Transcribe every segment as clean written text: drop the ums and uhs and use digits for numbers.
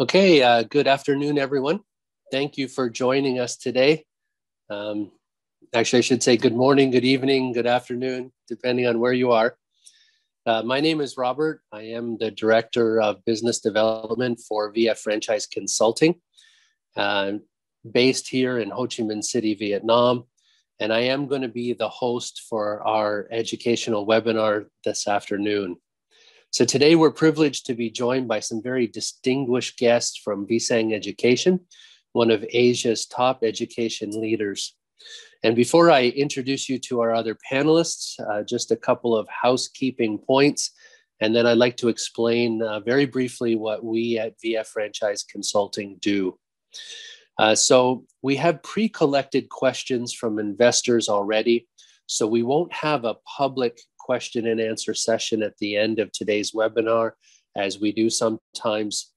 Okay, good afternoon, everyone. Thank you for joining us today. Actually, I should say good morning, good evening, good afternoon, depending on where you are. My name is Robert. I am the Director of Business Development for VF Franchise Consulting, based here in Ho Chi Minh City, Vietnam. And I am going to be the host for our educational webinar this afternoon. So today we're privileged to be joined by some very distinguished guests from Visang Education, one of Asia's top education leaders. And before I introduce you to our other panelists, just a couple of housekeeping points. And then I'd like to explain very briefly what we at VF Franchise Consulting do. So we have pre-collected questions from investors already. So we won't have a public question and answer session at the end of today's webinar, as we do sometimes,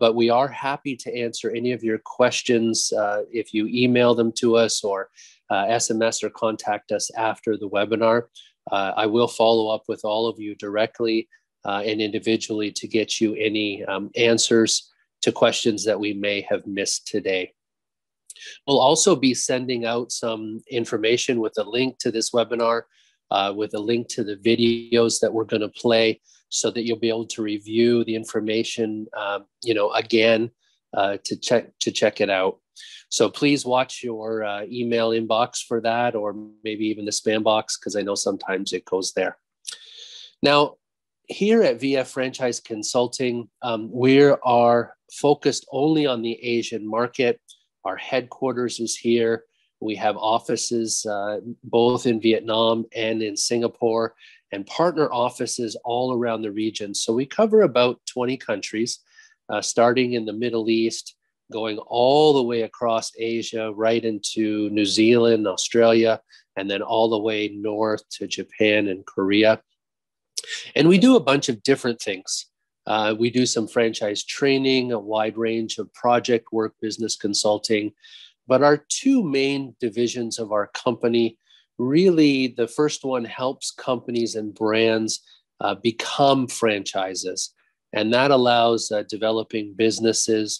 but we are happy to answer any of your questions if you email them to us or SMS or contact us after the webinar. I will follow up with all of you directly and individually to get you any answers to questions that we may have missed today. We'll also be sending out some information with a link to this webinar, with a link to the videos that we're going to play, so that you'll be able to review the information, again to check it out. So please watch your email inbox for that, or maybe even the spam box, because I know sometimes it goes there. Now, here at VF Franchise Consulting, we are focused only on the Asian market. Our headquarters is here. We have offices both in Vietnam and in Singapore, and partner offices all around the region. So we cover about 20 countries, starting in the Middle East, going all the way across Asia, right into New Zealand, Australia, and then all the way north to Japan and Korea. And we do a bunch of different things. We do some franchise training, a wide range of project work, business consulting. But our two main divisions of our company, really the first one helps companies and brands become franchises. And that allows developing businesses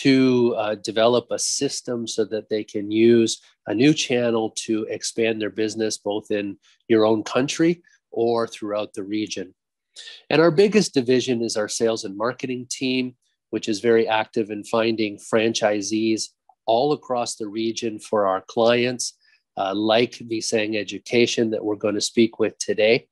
to develop a system so that they can use a new channel to expand their business, both in your own country or throughout the region. And our biggest division is our sales and marketing team, which is very active in finding franchisees all across the region for our clients, like Visang Education that we're going to speak with today.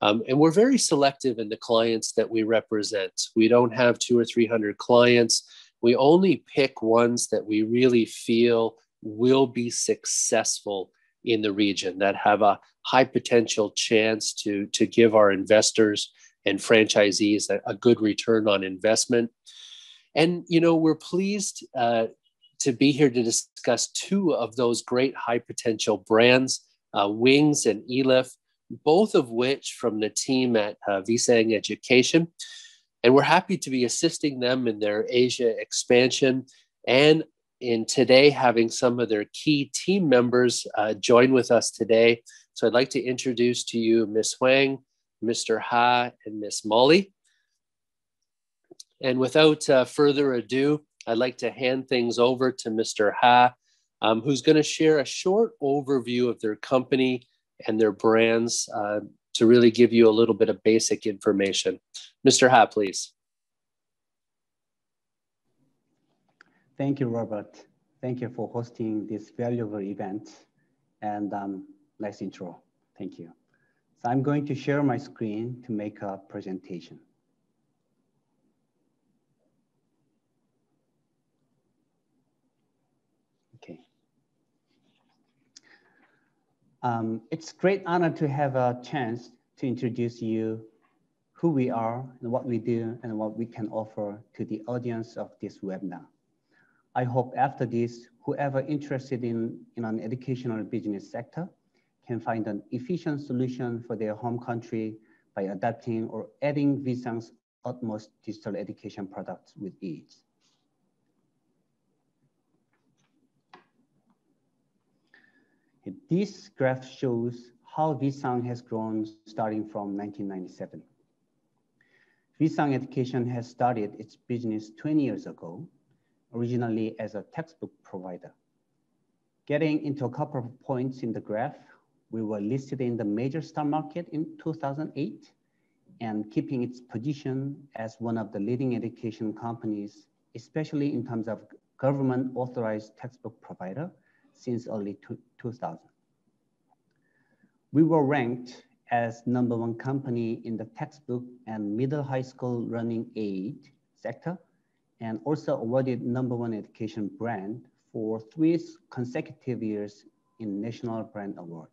And we're very selective in the clients that we represent. We don't have 200 or 300 clients. We only pick ones that we really feel will be successful in the region, that have a high potential chance to give our investors and franchisees a good return on investment. And, you know, we're pleased to be here to discuss two of those great high potential brands, Wings and Elif, both of which from the team at Visang Education. And we're happy to be assisting them in their Asia expansion, and in today having some of their key team members join with us today. So I'd like to introduce to you Ms. Huang, Mr. Ha, and Ms. Molly. And without further ado, I'd like to hand things over to Mr. Ha, who's going to share a short overview of their company and their brands to really give you a little bit of basic information. Mr. Ha, please. Thank you, Robert. Thank you for hosting this valuable event and nice intro. Thank you. So I'm going to share my screen to make a presentation. It's a great honor to have a chance to introduce you who we are and what we do and what we can offer to the audience of this webinar. I hope after this, whoever interested in an educational business sector can find an efficient solution for their home country by adapting or adding Visang's utmost digital education products with ease. This graph shows how Visang has grown starting from 1997. Visang Education has started its business 20 years ago, originally as a textbook provider. Getting into a couple of points in the graph, we were listed in the major stock market in 2008 and keeping its position as one of the leading education companies, especially in terms of government authorized textbook provider since early 2000. We were ranked as number one company in the textbook and middle high school learning aid sector, and also awarded number one education brand for 3 consecutive years in National Brand Award.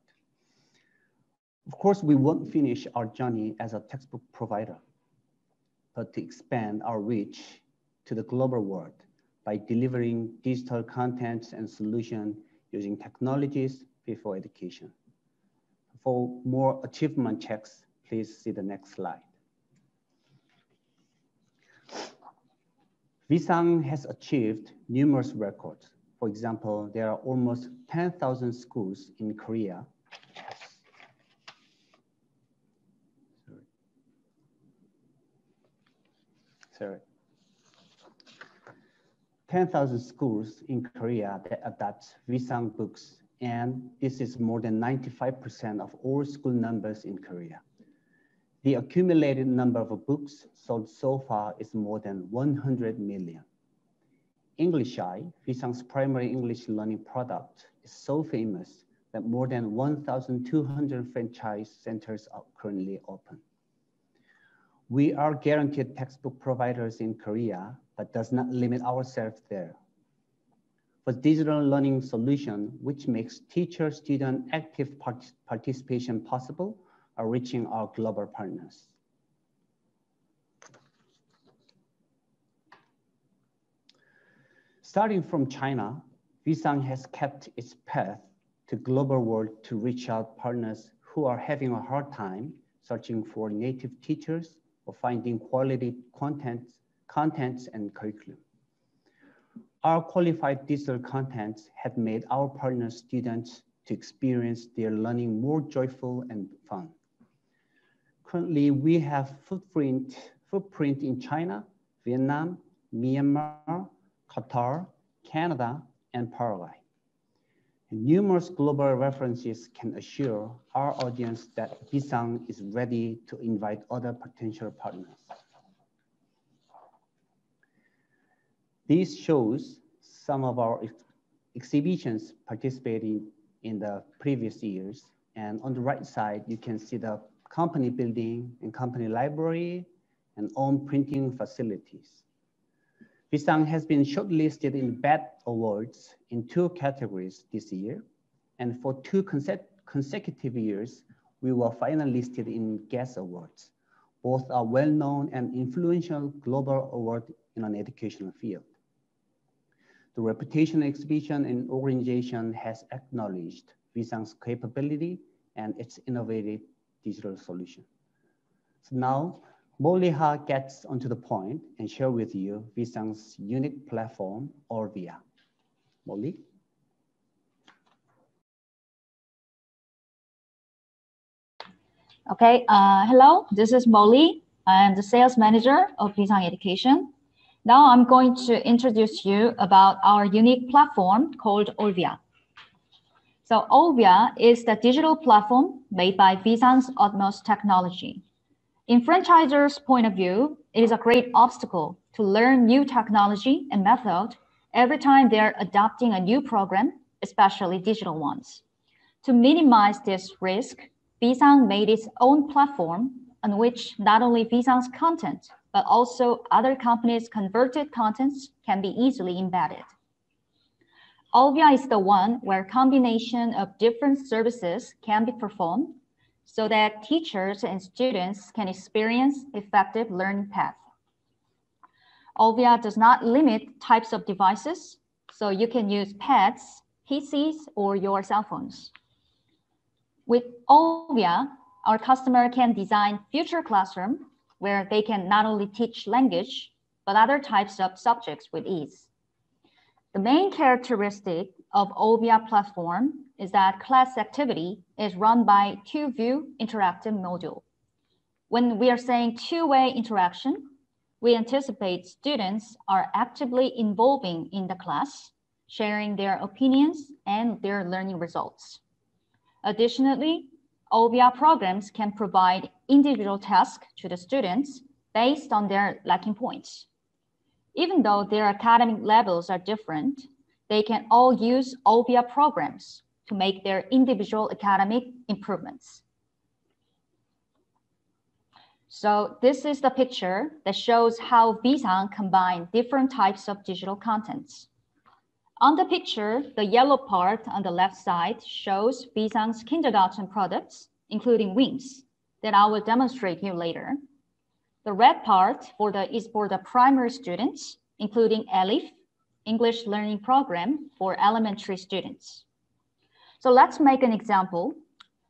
Of course, we won't finish our journey as a textbook provider, but to expand our reach to the global world by delivering digital contents and solutions using technologies for education. For more achievement checks, please see the next slide. Visang has achieved numerous records. For example, there are almost 10,000 schools in Korea. Sorry. 10,000 schools in Korea that adopt Visang books, and this is more than 95% of all school numbers in Korea. The accumulated number of books sold so far is more than 100 million. English Eye, Visang's primary English learning product, is so famous that more than 1,200 franchise centers are currently open. We are guaranteed textbook providers in Korea, but does not limit ourselves there. For digital learning solution, which makes teacher-student active participation possible, are reaching our global partners. Starting from China, Visang has kept its path to global world to reach out partners who are having a hard time searching for native teachers or finding quality contents and curriculum. Our qualified digital contents have made our partner students to experience their learning more joyful and fun. Currently, we have footprint in China, Vietnam, Myanmar, Qatar, Canada, and Paraguay. And numerous global references can assure our audience that Visang is ready to invite other potential partners. This shows some of our exhibitions participating in the previous years. And on the right side, you can see the company building and company library and own printing facilities. Visang has been shortlisted in BETT Awards in 2 categories this year. And for 2 consecutive years, we were finalisted in GESS Awards. Both are well-known and influential global awards in an educational field. The reputation exhibition and organization has acknowledged Visang's capability and its innovative digital solution. So now, Moliha gets onto the point and share with you Visang's unique platform, Olvia. Molly? Okay, hello, this is Molly. I am the sales manager of Visang Education. Now I'm going to introduce you about our unique platform called Olvia. So Olvia is the digital platform made by Visang's utmost technology. In franchisors' point of view, it is a great obstacle to learn new technology and method every time they're adopting a new program, especially digital ones. To minimize this risk, Visang made its own platform on which not only Visang's content, but also other companies' converted contents can be easily embedded. Olvia is the one where combination of different services can be performed so that teachers and students can experience effective learning path. Olvia does not limit types of devices, so you can use pads, PCs, or your cell phones. With Olvia, our customer can design future classroom where they can not only teach language, but other types of subjects with ease. The main characteristic of Olvia platform is that class activity is run by 2-view interactive module. When we are saying two-way interaction, we anticipate students are actively involving in the class, sharing their opinions and their learning results. Additionally, Olvia programs can provide individual tasks to the students based on their lacking points. Even though their academic levels are different, they can all use Olvia programs to make their individual academic improvements. So this is the picture that shows how Visang combines different types of digital contents. On the picture, the yellow part on the left side shows Visang's kindergarten products, including wings, that I will demonstrate you later. The red part is for the primary students, including Elif, English Learning Program for elementary students. So let's make an example.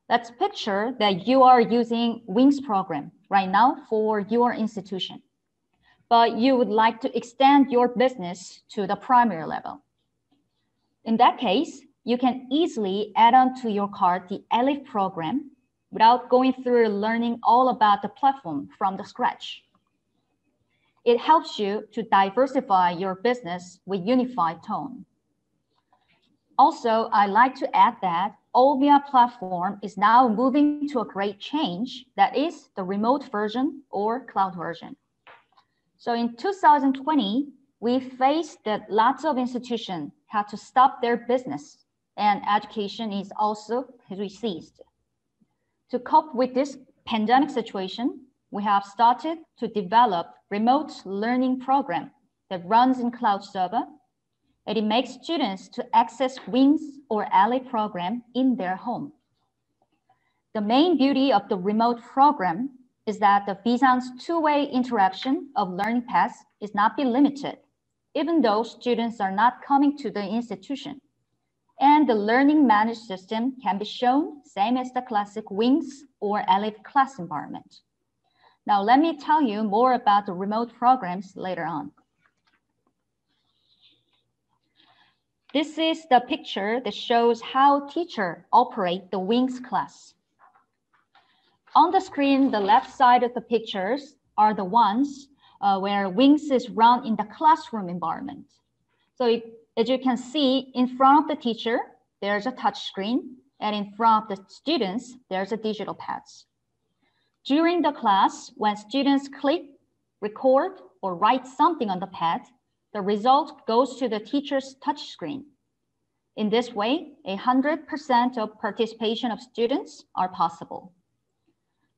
Let's picture that you are using wings program right now for your institution, but you would like to extend your business to the primary level. In that case, you can easily add on to your cart the Elif program without going through learning all about the platform from the scratch. It helps you to diversify your business with unified tone. Also, I'd like to add that Olvia platform is now moving to a great change, that is the remote version or cloud version. So in 2020, we faced that lots of institutions had to stop their business, and education is also recessed. To cope with this pandemic situation, we have started to develop remote learning program that runs in cloud server, and it makes students to access wings or Ally program in their home. The main beauty of the remote program is that the Visang's two-way interaction of learning paths is not be limited, even though students are not coming to the institution. And the learning managed system can be shown same as the classic wings or Ally class environment. Now, let me tell you more about the remote programs later on. This is the picture that shows how teachers operate the wings class. On the screen, the left side of the pictures are the ones where wings is run in the classroom environment. So as you can see, in front of the teacher, there's a touch screen, and in front of the students, there's a digital pads. During the class, when students click, record, or write something on the pad, the result goes to the teacher's touchscreen. In this way, 100% of participation of students are possible.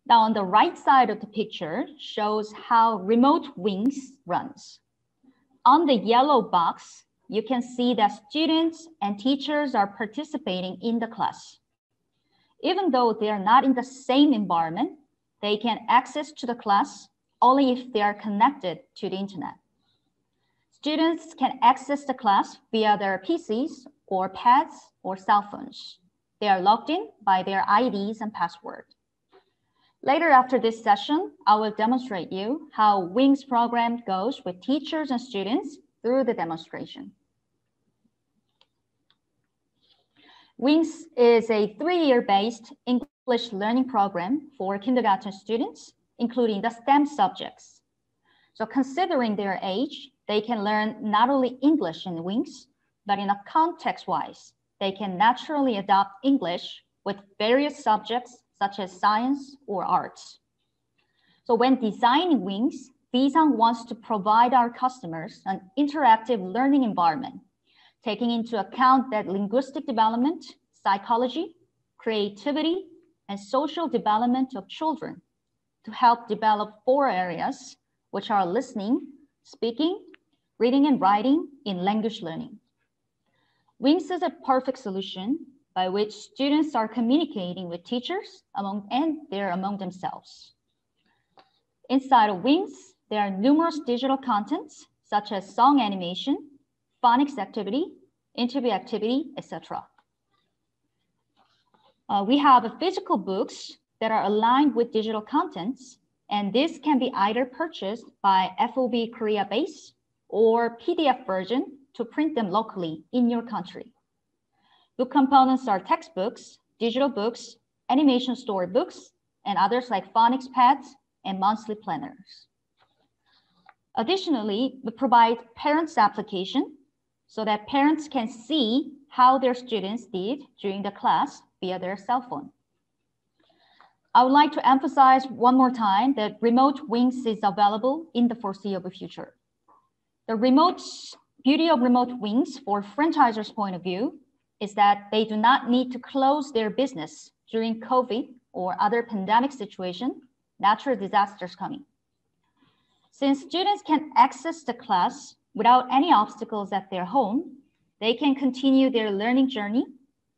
Now on the right side of the picture shows how remote wings runs. On the yellow box, you can see that students and teachers are participating in the class. Even though they are not in the same environment, they can access to the class only if they are connected to the internet. Students can access the class via their PCs or pads or cell phones. They are logged in by their IDs and password. Later after this session, I will demonstrate you how Wings program goes with teachers and students through the demonstration. Wings is a 3-year-based English learning program for kindergarten students, including the STEM subjects. So considering their age, they can learn not only English in Wings, but in a context-wise, they can naturally adopt English with various subjects such as science or arts. So when designing Wings, Visang wants to provide our customers an interactive learning environment, taking into account that linguistic development, psychology, creativity, and social development of children to help develop 4 areas, which are listening, speaking, reading and writing in language learning. Wings is a perfect solution by which students are communicating with teachers among themselves. Inside of Wings, there are numerous digital contents such as song animation, phonics activity, interview activity, etc. We have physical books that are aligned with digital contents, and this can be either purchased by FOB Korea base or PDF version to print them locally in your country. Book components are textbooks, digital books, animation storybooks, and others like phonics pads, and monthly planners. Additionally, we provide parents' application so that parents can see how their students did during the class via their cell phone. I would like to emphasize one more time that remote wings is available in the foreseeable future. The beauty of remote wings for franchisors' point of view is that they do not need to close their business during COVID or other pandemic situation, natural disasters coming. Since students can access the class without any obstacles at their home, they can continue their learning journey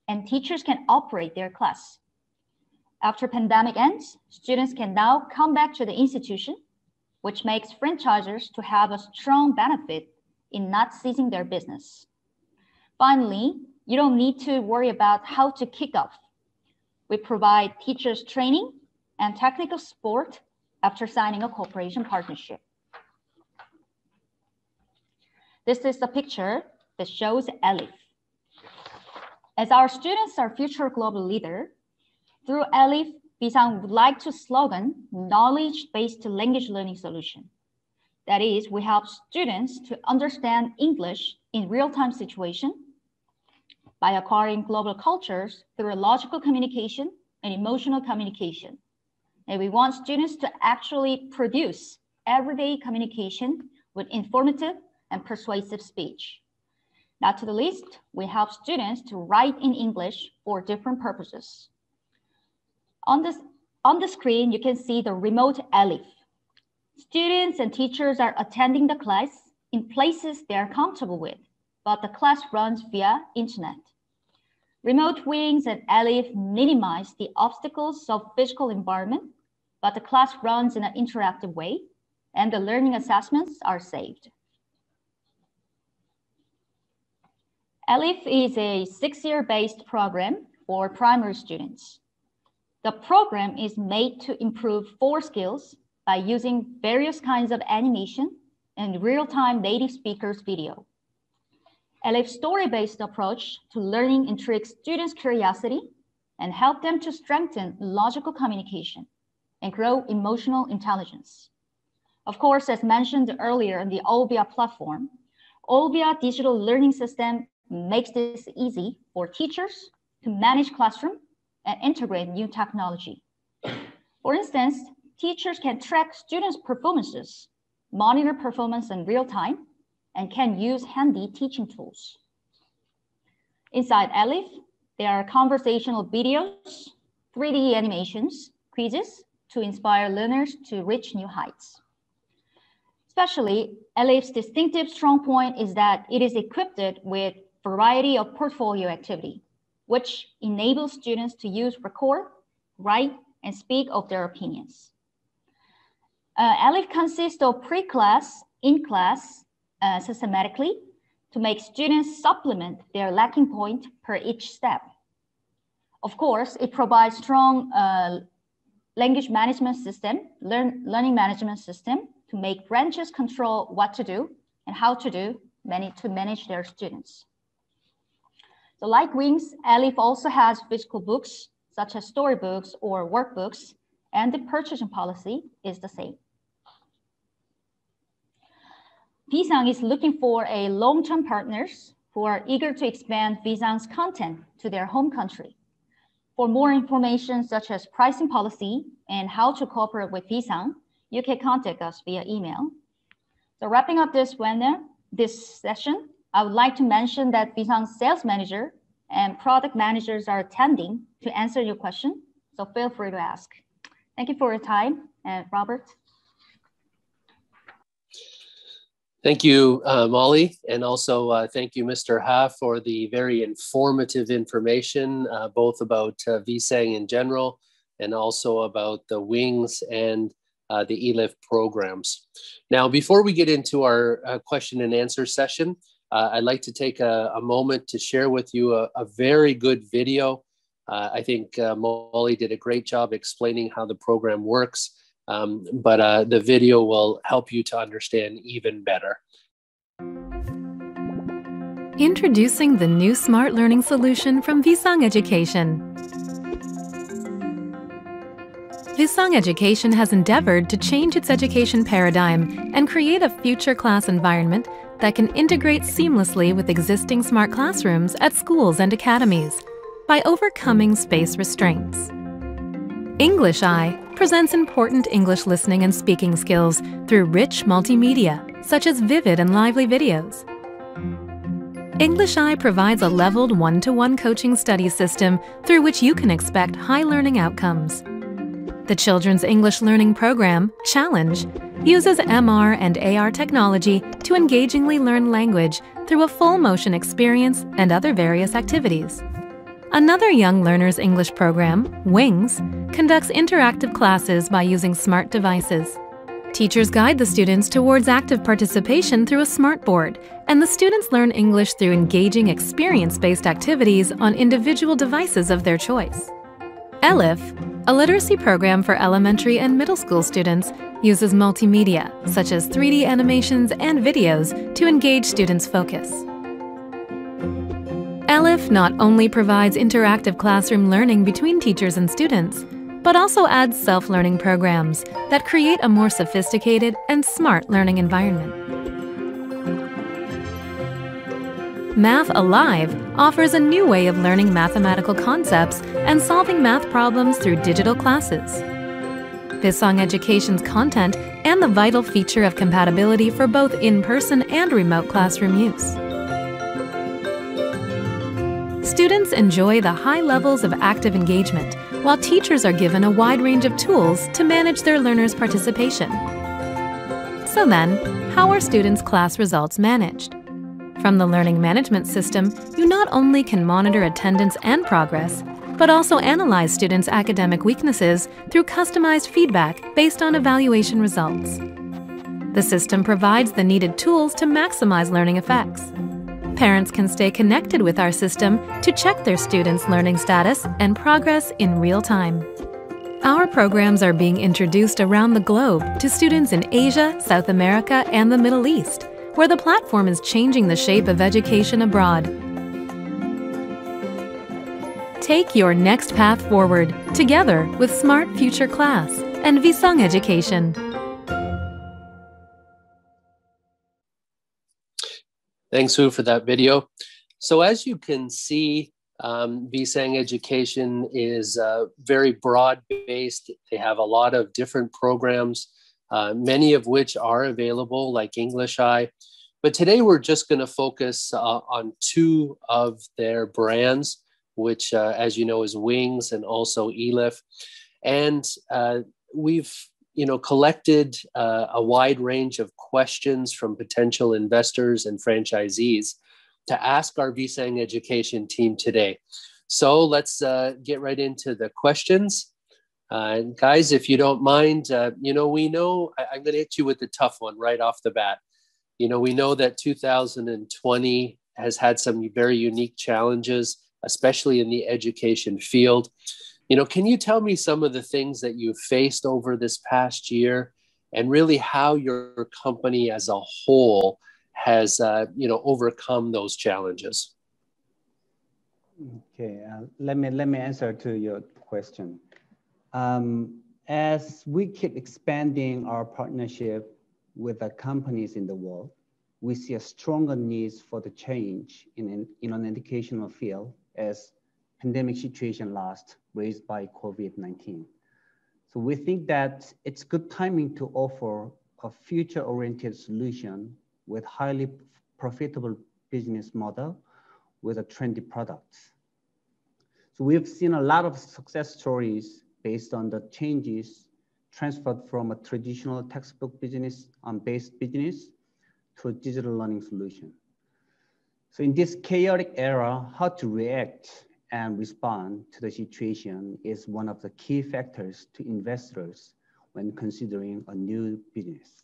and teachers can operate their class. After pandemic ends, students can now come back to the institution, which makes franchisors to have a strong benefit in not ceasing their business. Finally, you don't need to worry about how to kick off. We provide teachers training and technical support after signing a cooperation partnership. This is a picture that shows Elif. As our students are future global leaders, through Elif, Visang would like to slogan knowledge-based language learning solution. That is, we help students to understand English in real-time situation by acquiring global cultures through logical communication and emotional communication. And we want students to actually produce everyday communication with informative and persuasive speech. Not to the least, we help students to write in English for different purposes. On the screen, you can see the remote Elif. Students and teachers are attending the class in places they are comfortable with, but the class runs via internet. Remote wings and Elif minimize the obstacles of physical environment, but the class runs in an interactive way and the learning assessments are saved. Elif is a 6-year-based program for primary students. The program is made to improve 4 skills by using various kinds of animation and real-time native speakers video. Elif's story-based approach to learning intrigues students' curiosity and help them to strengthen logical communication and grow emotional intelligence. Of course, as mentioned earlier in the Olvia platform, Olvia digital learning system makes this easy for teachers to manage classroom and integrate new technology. For instance, teachers can track students' performances, monitor performance in real time, and can use handy teaching tools. Inside Elif, there are conversational videos, 3D animations, quizzes to inspire learners to reach new heights. Especially, Elif's distinctive strong point is that it is equipped with a variety of portfolio activity, which enables students to use, record, write, and speak of their opinions. Elif consists of pre-class, in-class, systematically to make students supplement their lacking point per each step. Of course, it provides strong language management system, learning management system to make branches control what to do and how to do to manage their students. So like Wings, Elif also has physical books such as storybooks or workbooks, and the purchasing policy is the same. Visang is looking for a long-term partners who are eager to expand Visang's content to their home country. For more information such as pricing policy and how to cooperate with Visang, you can contact us via email. So wrapping up this session, I would like to mention that Visang's sales manager and product managers are attending to answer your question, so feel free to ask. Thank you for your time, and Robert. Thank you, Molly, and also thank you, Mr. Ha, for the very informative information, both about Visang in general, and also about the Wings and the ELIF programs. Now, before we get into our question and answer session, I'd like to take a moment to share with you a very good video. I think Molly did a great job explaining how the program works. But the video will help you to understand even better. Introducing the new smart learning solution from Visang Education. Visang Education has endeavored to change its education paradigm and create a future class environment that can integrate seamlessly with existing smart classrooms at schools and academies by overcoming space restraints. English Eye presents important English listening and speaking skills through rich multimedia, such as vivid and lively videos. English Eye provides a leveled one-to-one coaching study system through which you can expect high learning outcomes. The Children's English Learning Program, Challenge, uses MR and AR technology to engagingly learn language through a full-motion experience and other various activities. Another Young Learners English program, Wings, conducts interactive classes by using smart devices. Teachers guide the students towards active participation through a smartboard, and the students learn English through engaging experience-based activities on individual devices of their choice. Elif, a literacy program for elementary and middle school students, uses multimedia, such as 3D animations and videos, to engage students' focus. ELIF not only provides interactive classroom learning between teachers and students, but also adds self-learning programs that create a more sophisticated and smart learning environment. Math Alive offers a new way of learning mathematical concepts and solving math problems through digital classes. Visang Education's content and the vital feature of compatibility for both in-person and remote classroom use. Students enjoy the high levels of active engagement, while teachers are given a wide range of tools to manage their learners' participation. So then, how are students' class results managed? From the learning management system, you not only can monitor attendance and progress, but also analyze students' academic weaknesses through customized feedback based on evaluation results. The system provides the needed tools to maximize learning effects. Parents can stay connected with our system to check their students' learning status and progress in real time. Our programs are being introduced around the globe to students in Asia, South America, and the Middle East, where the platform is changing the shape of education abroad. Take your next path forward together with Smart Future Class and Visang Education. Thanks, Hu, for that video. So as you can see, Visang Education is very broad-based. They have a lot of different programs, many of which are available, like English Eye. But today we're just going to focus on two of their brands, which, as you know, is Wings and also ELIF. And we've collected a wide range of questions from potential investors and franchisees to ask our Visang Education team today. So let's get right into the questions. And guys, if you don't mind, we know, I'm going to hit you with the tough one right off the bat. We know that 2020 has had some very unique challenges, especially in the education field. Can you tell me some of the things that you faced over this past year and really how your company as a whole has, overcome those challenges? Okay, let me answer to your question. As we keep expanding our partnership with the companies in the world, we see a stronger need for the change in an educational field as pandemic situation last raised by COVID-19. So we think that it's good timing to offer a future-oriented solution with highly profitable business model with a trendy product. So we've seen a lot of success stories based on the changes transferred from a traditional textbook business based business to a digital learning solution. So in this chaotic era, how to react and respond to the situation is one of the key factors to investors when considering a new business.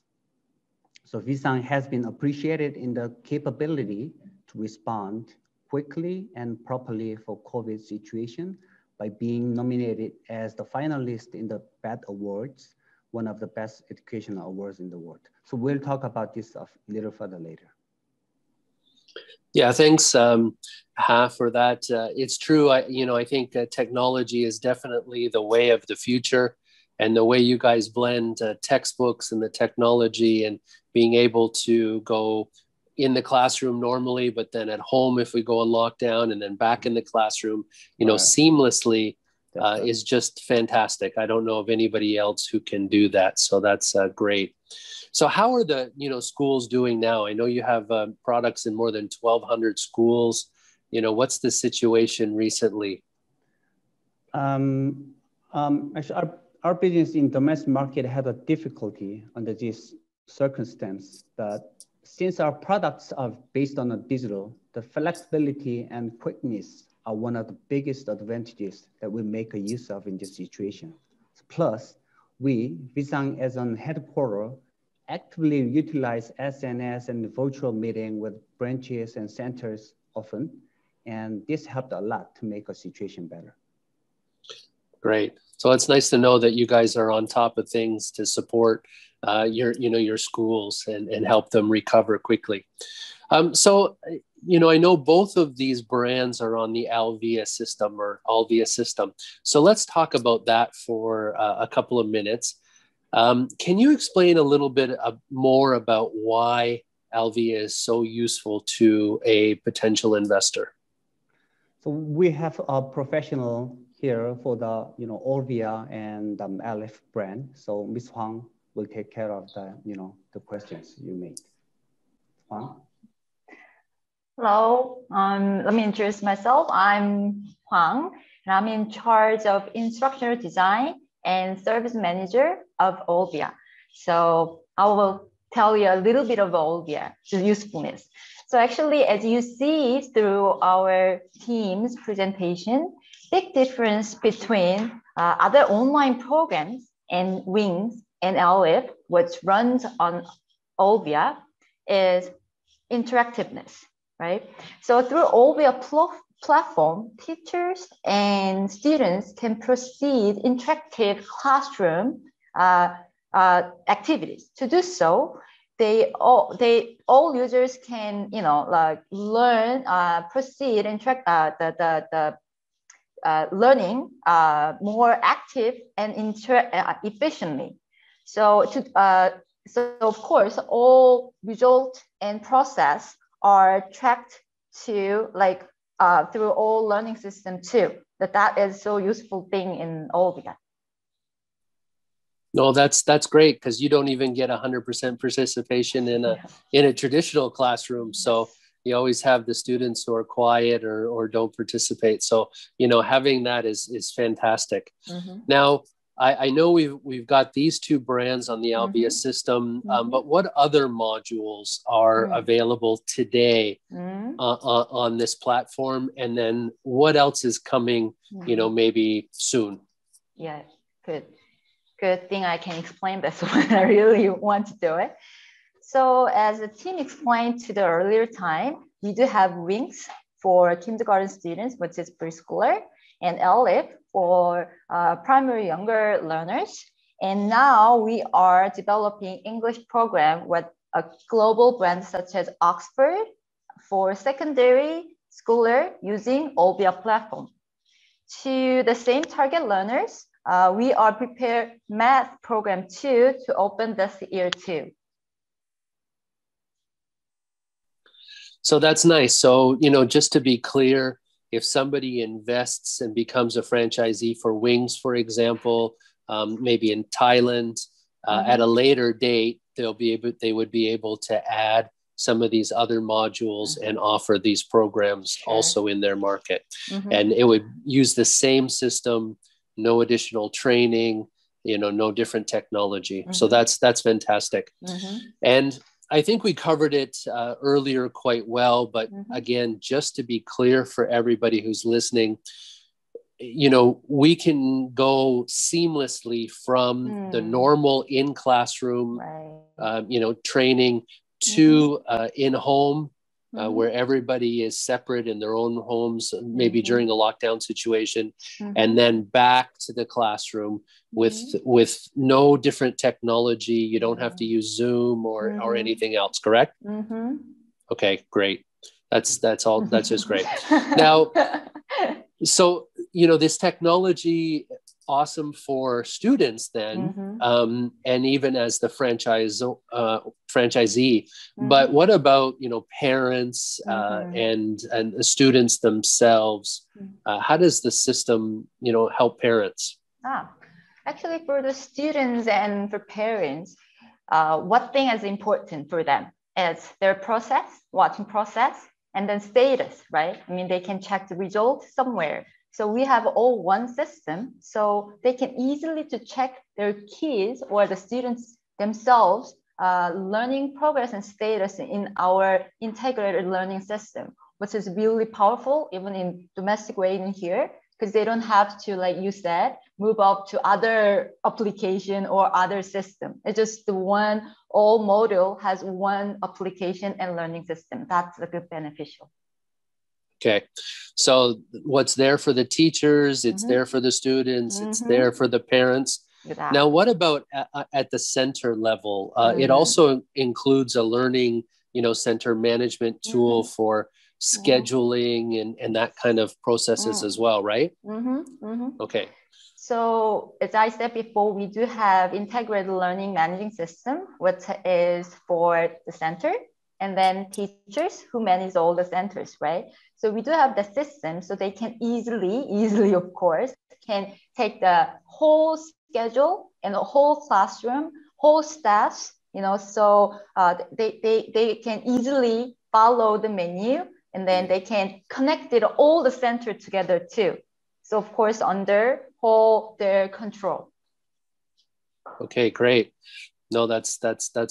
So Visang has been appreciated in the capability to respond quickly and properly for COVID situation by being nominated as the finalist in the BETT Awards, one of the best educational awards in the world. So we'll talk about this a little further later. Yeah, thanks, Ha, for that. It's true, I think technology is definitely the way of the future. and the way you guys blend textbooks and the technology and being able to go in the classroom normally, but then at home if we go on lockdown and then back in the classroom, you know, seamlessly is just fantastic. I don't know of anybody else who can do that. So that's great. So how are the, you know, schools doing now? I know you have products in more than 1,200 schools. You know, what's the situation recently? Our business in domestic market have a difficulty under this circumstance, but since our products are based on the digital, the flexibility and quickness are one of the biggest advantages that we make use of in this situation. Plus, we, Visang as a headquarter, actively utilize SNS and virtual meeting with branches and centers often, and this helped a lot to make our situation better. Great. So it's nice to know that you guys are on top of things to support your schools and help them recover quickly. So, you know, I know both of these brands are on the Olvia system. So let's talk about that for a couple of minutes. Can you explain a little bit more about why Olvia is so useful to a potential investor? So we have a professional here for the, you know, Olvia and Elif brand. So Ms. Huang will take care of the, you know, the questions you made. Huang? Hello, let me introduce myself. I'm Huang, and I'm in charge of instructional design and service manager of Olvia. So I will tell you a little bit of Olvia, the usefulness. So actually, as you see through our team's presentation, big difference between other online programs and Wings and Elif, which runs on Olvia, is interactiveness, right? So through Olvia platform, teachers and students can proceed interactive classroom activities. To do so, all users can, you know, like learn, proceed, interact learning more active and efficiently. So, so of course, all results and process are tracked to like through all learning system too. That is so useful thing in Olvia. No, that's great because you don't even get 100% participation in a traditional classroom. So you always have the students who are quiet or don't participate. So, you know, having that is fantastic. Mm-hmm. Now, I know we've got these two brands on the Olvia mm-hmm. system, but what other modules are mm-hmm. available today mm-hmm. On this platform? And then what else is coming, mm-hmm. you know, maybe soon? Yeah, good thing I can explain this when I really want to do it. So as the team explained to the earlier time, we do have Wings for kindergarten students, which is preschooler, and Elif for primary younger learners. And now we are developing English program with a global brand such as Oxford for secondary schooler using Olvia platform. To the same target learners, we are prepared math program 2 to open this year too. So that's nice. So, you know, just to be clear, if somebody invests and becomes a franchisee for Wings, for example, maybe in Thailand, mm-hmm. at a later date, they would be able to add some of these other modules mm-hmm. and offer these programs sure. also in their market. Mm-hmm. And it would use the same system, no additional training, you know, no different technology. Mm-hmm. So that's fantastic. Mm-hmm. And I think we covered it earlier quite well, but mm-hmm. again, just to be clear for everybody who's listening, you know, we can go seamlessly from the normal in-classroom, right. You know, training to in-home, where everybody is separate in their own homes, maybe mm-hmm. during a lockdown situation, mm-hmm. and then back to the classroom with mm-hmm. with no different technology. You don't have to use Zoom or anything else, correct? Mm-hmm. Okay, great. That's all. That's just great. Now, so, you know, this technology awesome for students then, mm-hmm. And even as the franchisee. Mm-hmm. But what about, parents mm-hmm. and the students themselves? Mm-hmm. How does the system, help parents? Actually, for the students and for parents, what thing is important for them is their process, watching process, and then status, right? I mean, they can check the results somewhere. So we have all one system, so they can easily to check their kids or the students themselves learning progress and status in our integrated learning system, which is really powerful even in domestic way in here, because they don't have to, like you said, move up to other application or other system. It's just the one, all model has one application and learning system. That's a good beneficial. Okay, so what's there for the teachers, it's mm-hmm. there for the students, mm-hmm. it's there for the parents. Yeah. Now, what about at the center level? Mm-hmm. It also includes a learning, center management tool mm-hmm. for scheduling mm-hmm. and that kind of processes mm-hmm. as well, right? Mm-hmm. Mm-hmm. Okay. So as I said before, we do have integrated learning managing system, which is for the center, and then teachers who manage all the centers, right? So we do have the system, so they can easily, of course, can take the whole schedule and the whole classroom, whole staffs, so they can easily follow the menu, and then they can connect it all the center together too. So of course, under whole their control. Okay, great. No, that's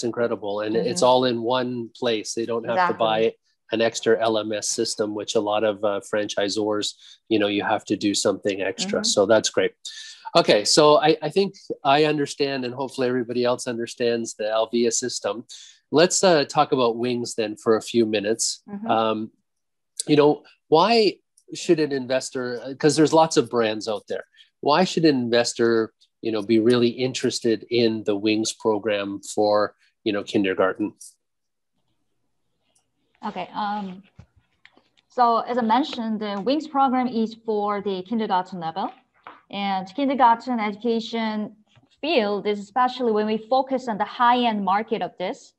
incredible. And mm-hmm. it's all in one place. They don't have exactly. to buy an extra LMS system, which a lot of franchisors, you have to do something extra. Mm-hmm. So that's great. Okay. So I think I understand, and hopefully everybody else understands the Olvia system. Let's talk about wings then for a few minutes. Mm-hmm. Why should an investor, because there's lots of brands out there, why should an investor be really interested in the wings program for, kindergarten? Okay. So as I mentioned, the wings program is for the kindergarten level, and kindergarten education field is, especially when we focus on the high-end market of this,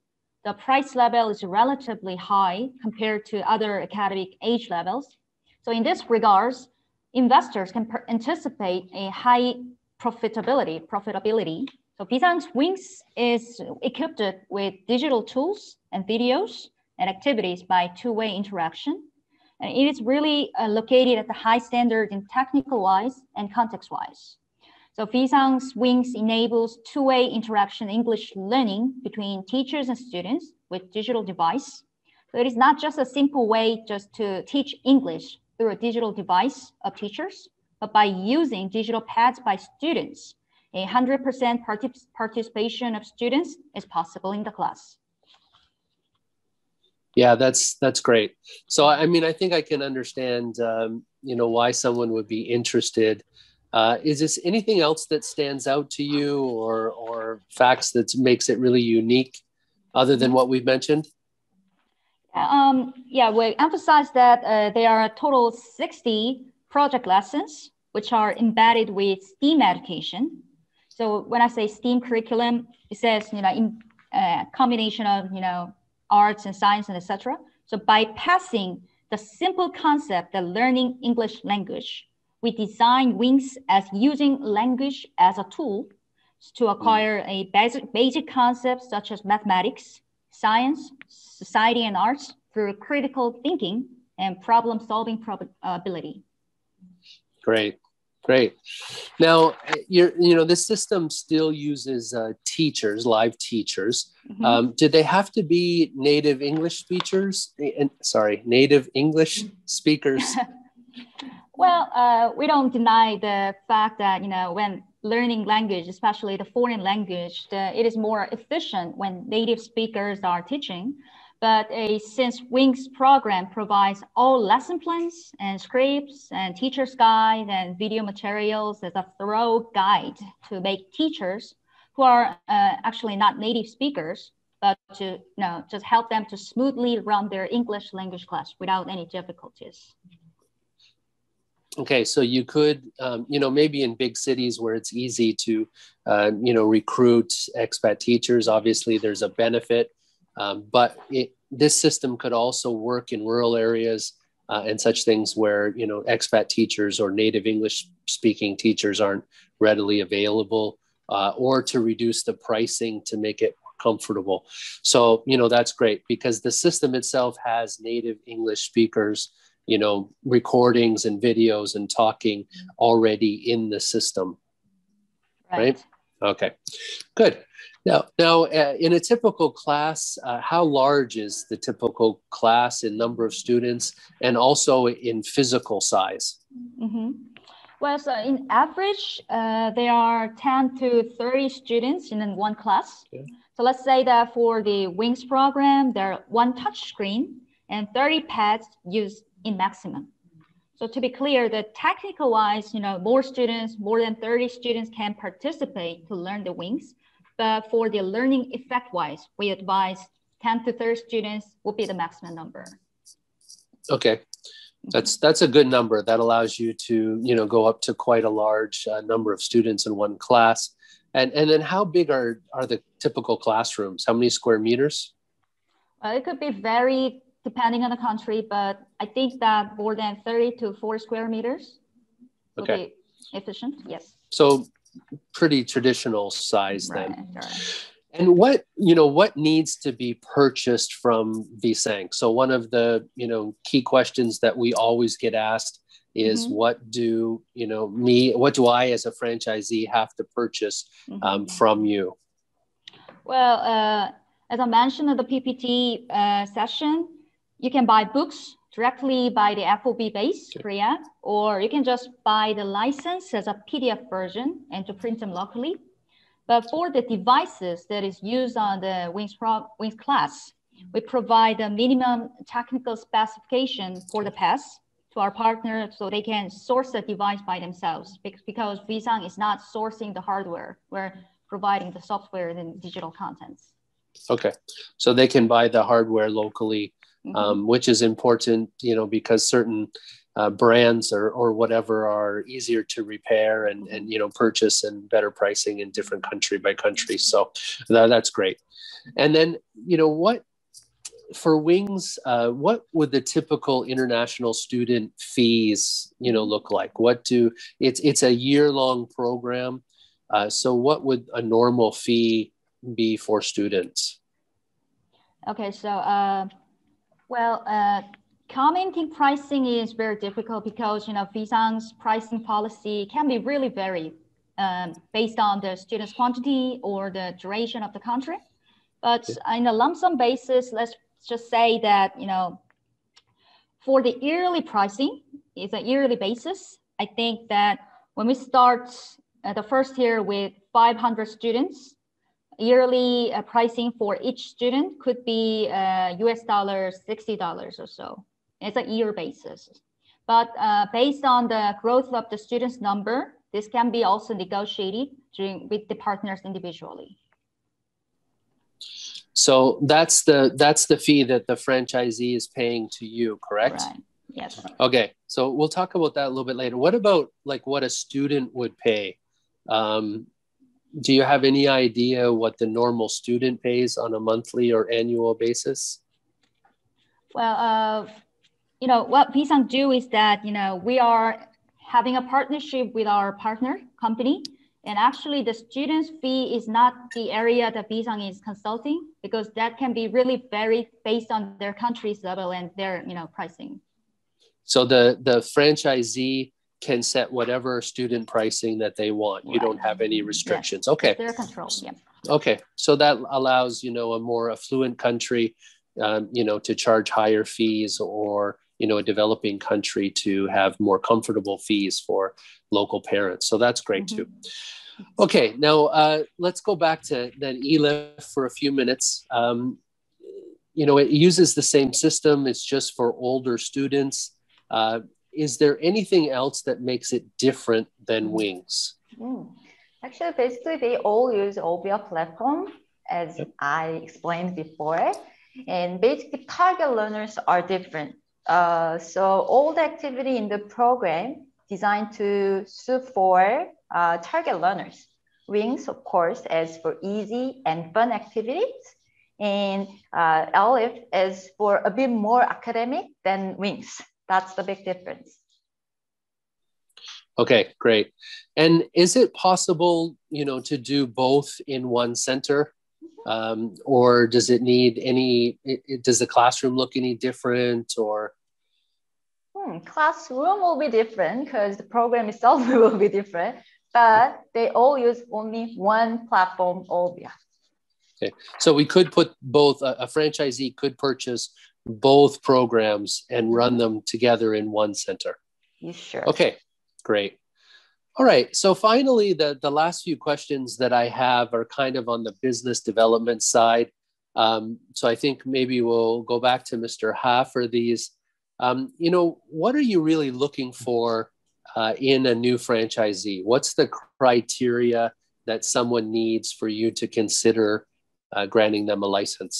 the price level is relatively high compared to other academic age levels. So in this regards, investors can anticipate a high profitability. So Visang's Wings is equipped with digital tools and videos and activities by two-way interaction. And it is really located at the high standard in technical-wise and context-wise. So Visang's Wings enables two-way interaction English learning between teachers and students with digital device. So it is not just a simple way just to teach English through a digital device of teachers, but by using digital pads by students, 100% participation of students is possible in the class. Yeah, that's great. So, I mean, I think I can understand, why someone would be interested. Is this anything else that stands out to you, or facts that makes it really unique other than what we've mentioned? We emphasize that there are a total of 60 project lessons, which are embedded with STEAM education. So when I say STEAM curriculum, it says, combination of, arts and science and etc. So by passing the simple concept of learning English language, we design Wings as using language as a tool to acquire a basic concepts such as mathematics, science, society, and arts through critical thinking and problem-solving ability. Great. Now, this system still uses live teachers. Mm-hmm. Did they have to be native English speakers? Native English speakers. Well, we don't deny the fact that, when learning language, especially the foreign language, it is more efficient when native speakers are teaching. But since Wings program provides all lesson plans and scripts and teacher's guide and video materials as a thorough guide to make teachers who are actually not native speakers, but to just help them to smoothly run their English language class without any difficulties. Okay, so you could, you know, maybe in big cities where it's easy to, you know, recruit expat teachers, obviously there's a benefit, but this system could also work in rural areas and such things where, you know, expat teachers or native English speaking teachers aren't readily available, or to reduce the pricing to make it more comfortable. So, you know, that's great because the system itself has native English speakers, you know, recordings and videos and talking already in the system, right? Okay, good. Now in a typical class, how large is the typical class in number of students and also in physical size? Mm-hmm. Well, so in average, there are 10 to 30 students in one class. Okay. So let's say that for the WINGS program, there are one touch screen and 30 pads used in maximum. So to be clear, the technical wise, you know, more students, more than 30 students can participate to learn the WINGS. But for the learning effect wise, we advise 10 to 30 students will be the maximum number. Okay, that's a good number. That allows you to, you know, go up to quite a large number of students in one class. And then how big are the typical classrooms? How many square meters? It could be very depending on the country, but I think that more than 30 to 40 square meters will be efficient, yes. So pretty traditional size then. Right. And what, you know, what needs to be purchased from Visang? So one of the, you know, key questions that we always get asked is what do, you know, what do I as a franchisee have to purchase from you? Well, as I mentioned at the PPT session, you can buy books directly by the FOB base, Korea, or you can just buy the license as a PDF version and to print them locally. But for the devices that is used on the WINGS class, we provide a minimum technical specification for the pass to our partner so they can source the device by themselves because Visang is not sourcing the hardware, we're providing the software and digital contents. Okay, so they can buy the hardware locally. Which is important, you know, because certain brands or whatever are easier to repair and, you know, purchase and better pricing in different country by country. So that's great. And then, you know, for WINGS, what would the typical international student fees, you know, look like? It's a year-long program. So what would a normal fee be for students? Okay, so... Well, commenting pricing is very difficult because, you know, Visang's pricing policy can be really varied based on the student's quantity or the duration of the contract. But in a lump sum basis, let's just say that, you know, for the yearly pricing, it's a yearly basis. I think that when we start the first year with 500 students, yearly pricing for each student could be US dollars, $60 or so. It's a year basis. But based on the growth of the students' number, this can be also negotiated with the partners individually. So that's the fee that the franchisee is paying to you, correct? Right. Yes. Okay. So we'll talk about that a little bit later. What about like what a student would pay? Do you have any idea what the normal student pays on a monthly or annual basis? Well, you know, what Visang do is that, you know, we are having a partnership with our partner company. And actually the student's fee is not the area that Visang is consulting because that can be really varied based on their country's level and their, you know, pricing. So the franchisee can set whatever student pricing that they want. You don't have any restrictions. Yes. Okay. Their control. Yeah. Okay. So that allows, you know, a more affluent country, you know, to charge higher fees or, you know, a developing country to have more comfortable fees for local parents. So that's great too. Okay. Now let's go back to then Elif for a few minutes. You know, it uses the same system. It's just for older students. Is there anything else that makes it different than WINGS? Actually, basically, they all use Olvia platform, as I explained before. And basically, target learners are different. So all the activity in the program designed to suit for target learners. Wings, of course, as for easy and fun activities, and Elif is for a bit more academic than Wings. That's the big difference. Okay, great. And is it possible, you know, to do both in one center? Or does it need any, does the classroom look any different, or? Classroom will be different because the program itself will be different, but they all use only one platform, Olvia. Okay, so we could put both, a franchisee could purchase both programs and run them together in one center. You sure? Okay, great. All right, so finally, the last few questions that I have are kind of on the business development side. So I think maybe we'll go back to Mr. Ha for these. You know, what are you really looking for in a new franchisee? What's the criteria that someone needs for you to consider granting them a license?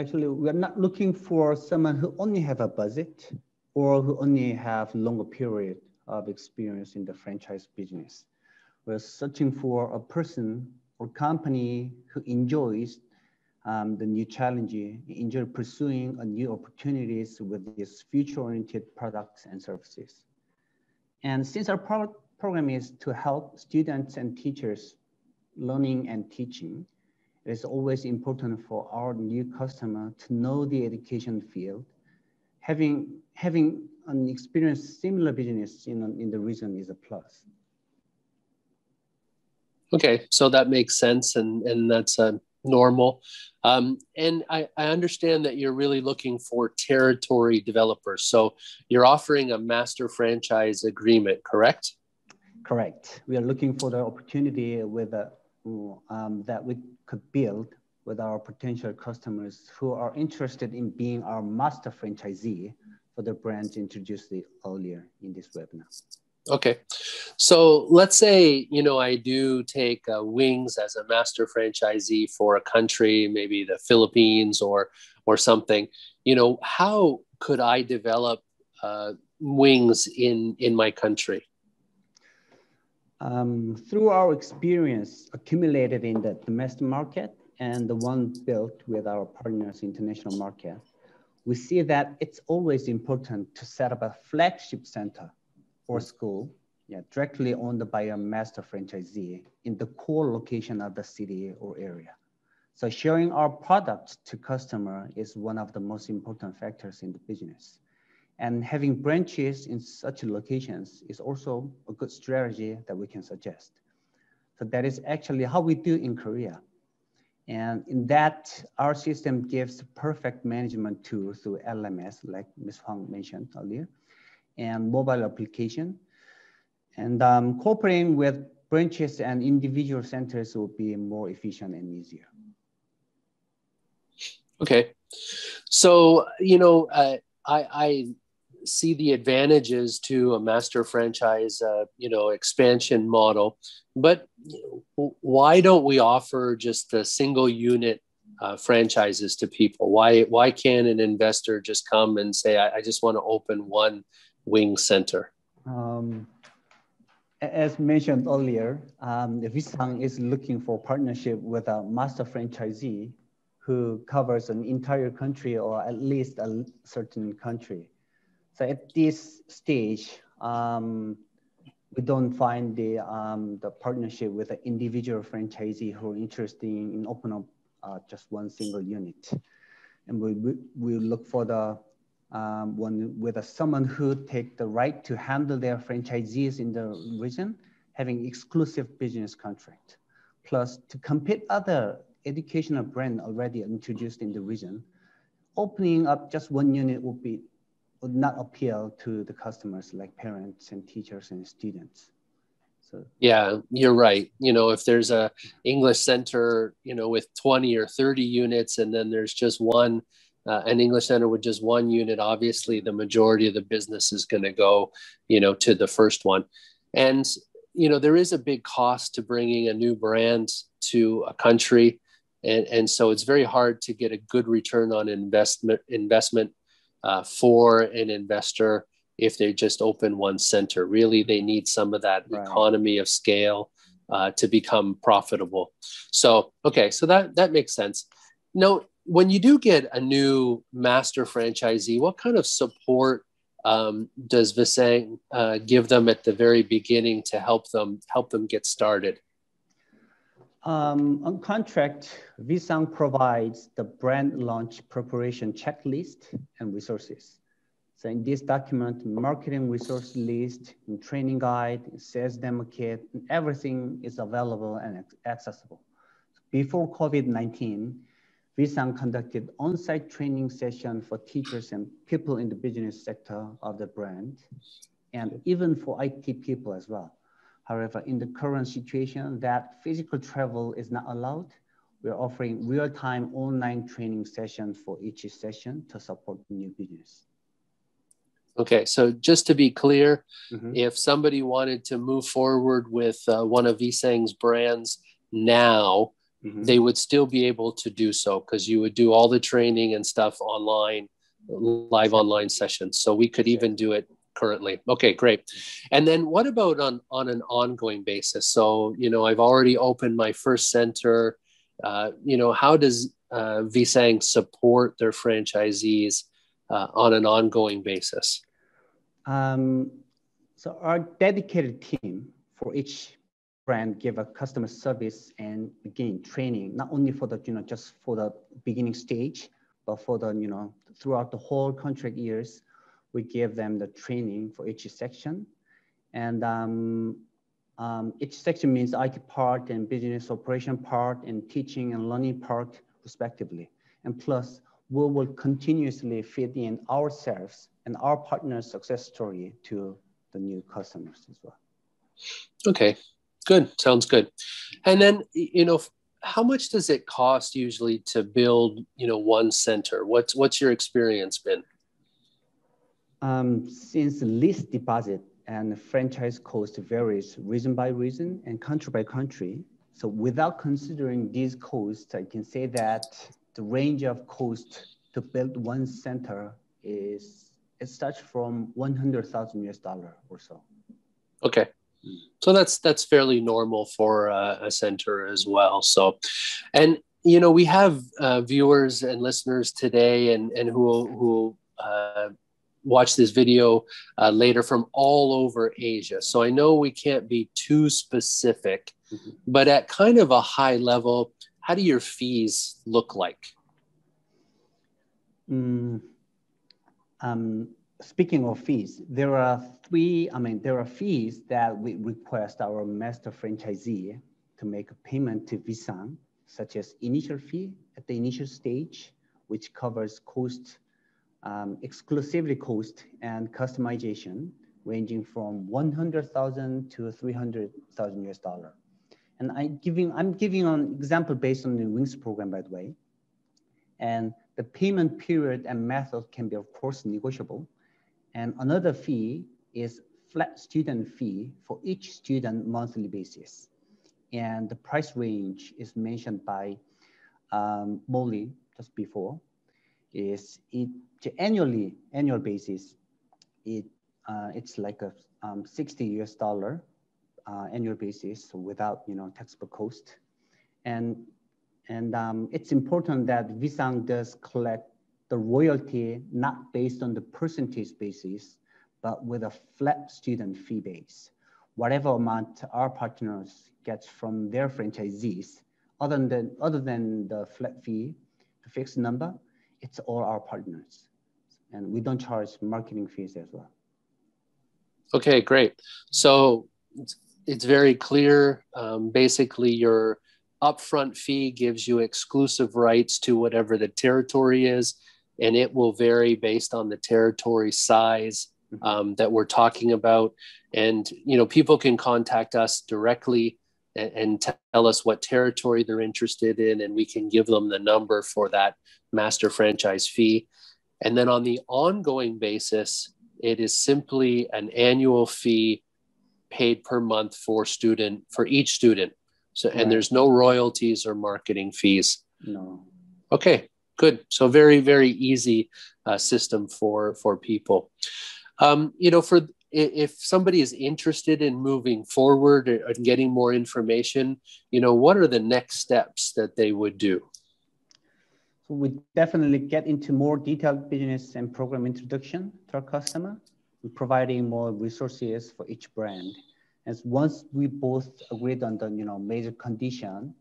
Actually, we're not looking for someone who only have a budget or who only have longer period of experience in the franchise business. We're searching for a person or company who enjoys the new challenge, enjoy pursuing new opportunities with these future-oriented products and services. And since our program is to help students and teachers learning and teaching, it is always important for our new customer to know the education field. Having an experience similar business in the region is a plus. Okay, so that makes sense, and that's normal. And I understand that you're really looking for territory developers. So you're offering a master franchise agreement, correct? Correct. We are looking for the opportunity with that we could build with our potential customers who are interested in being our master franchisee for the brands introduced earlier in this webinar. Okay, so let's say, you know, I do take Wings as a master franchisee for a country, maybe the Philippines or something. You know, how could I develop Wings in my country? Through our experience accumulated in the domestic market, and the one built with our partners international market, we see that it's always important to set up a flagship center or school directly owned by a master franchisee in the core location of the city or area. So sharing our products to customer is one of the most important factors in the business. And having branches in such locations is also a good strategy that we can suggest. So that is actually how we do in Korea. And in that, our system gives perfect management tool through LMS, like Ms. Huang mentioned earlier, and mobile application. And cooperating with branches and individual centers will be more efficient and easier. Okay. So, you know, I see the advantages to a master franchise, you know, expansion model, but why don't we offer just the single unit franchises to people? Why can't an investor just come and say, I just want to open one Wing center? As mentioned earlier, Visang is looking for partnership with a master franchisee who covers an entire country or at least a certain country. So at this stage, we don't find the partnership with an individual franchisee who are interested in opening up just one single unit. And we look for the one with someone who take the right to handle their franchisees in the region, having exclusive business contract. Plus to compete other educational brand already introduced in the region, opening up just one unit would not appeal to the customers like parents and teachers and students. So yeah, you're right. You know, if there's a English center, you know, with 20 or 30 units, and then there's just one, an English center with just one unit, obviously the majority of the business is going to go, you know, to the first one. And, you know, there is a big cost to bringing a new brand to a country. And so it's very hard to get a good return on investment for an investor if they just open one center. Really, they need some of that economy of scale to become profitable. So, okay, so that makes sense. Now, when you do get a new master franchisee, what kind of support does Visang give them at the very beginning to help them get started? On contract, Visang provides the brand launch preparation checklist and resources. So in this document, marketing resource list, and training guide, sales demo kit, and everything is available and accessible. Before COVID-19, Visang conducted on-site training session for teachers and people in the business sector of the brand, and even for IT people as well. However, in the current situation that physical travel is not allowed, we're offering real-time online training session for each session to support new business. Okay, so just to be clear, if somebody wanted to move forward with one of Visang's brands now, they would still be able to do so because you would do all the training and stuff online, live online sessions. So we could even do it currently. Okay, great. And then what about on an ongoing basis? So, you know, I've already opened my first center. You know, how does Visang support their franchisees on an ongoing basis? So our dedicated team for each brand give a customer service and again training, not only for the, you know, just for the beginning stage, but for the, you know, throughout the whole contract years, we give them the training for each section. And each section means IT part and business operation part and teaching and learning part respectively. And plus, we will continuously feed in ourselves and our partner's success story to the new customers as well. Okay, good. Sounds good. And then, you know, how much does it cost usually to build, you know, one center? What's your experience been? Since lease deposit and franchise cost varies region by region and country by country. So without considering these costs, I can say that the range of cost to build one center is, it starts from $100,000 or so. Okay, so that's fairly normal for a center as well. So, and you know, we have viewers and listeners today, and who watch this video later from all over Asia. So I know we can't be too specific, but at kind of a high level, how do your fees look like? Speaking of fees, there are fees that we request our master franchisee to make a payment to Visang, such as initial fee at the initial stage, which covers cost, exclusively cost and customization, ranging from $100,000 to $300,000. And I'm giving an example based on the WINGS program, by the way. And the payment period and method can be, of course, negotiable. And another fee is flat student fee for each student monthly basis. And the price range is mentioned by Molly just before. Annual basis, it's like a $60 annual basis without, you know, textbook cost. And it's important that Visang does collect the royalty not based on the percentage basis, but with a flat student fee base. Whatever amount our partners get from their franchisees, other than the flat fee, the fixed number, it's all our partners. And we don't charge marketing fees as well. Okay, great. So it's very clear. Basically, your upfront fee gives you exclusive rights to whatever the territory is, and it will vary based on the territory size that we're talking about. And, you know, people can contact us directly and tell us what territory they're interested in, and we can give them the number for that master franchise fee. And then on the ongoing basis, it is simply an annual fee paid per month for each student. So, and there's no royalties or marketing fees. No. Okay, good. So very, very easy system for people. You know, for if somebody is interested in moving forward and getting more information, you know, what are the next steps that they would do? So we definitely get into more detailed business and program introduction to our customer, providing more resources for each brand. As once we both agreed on the major condition,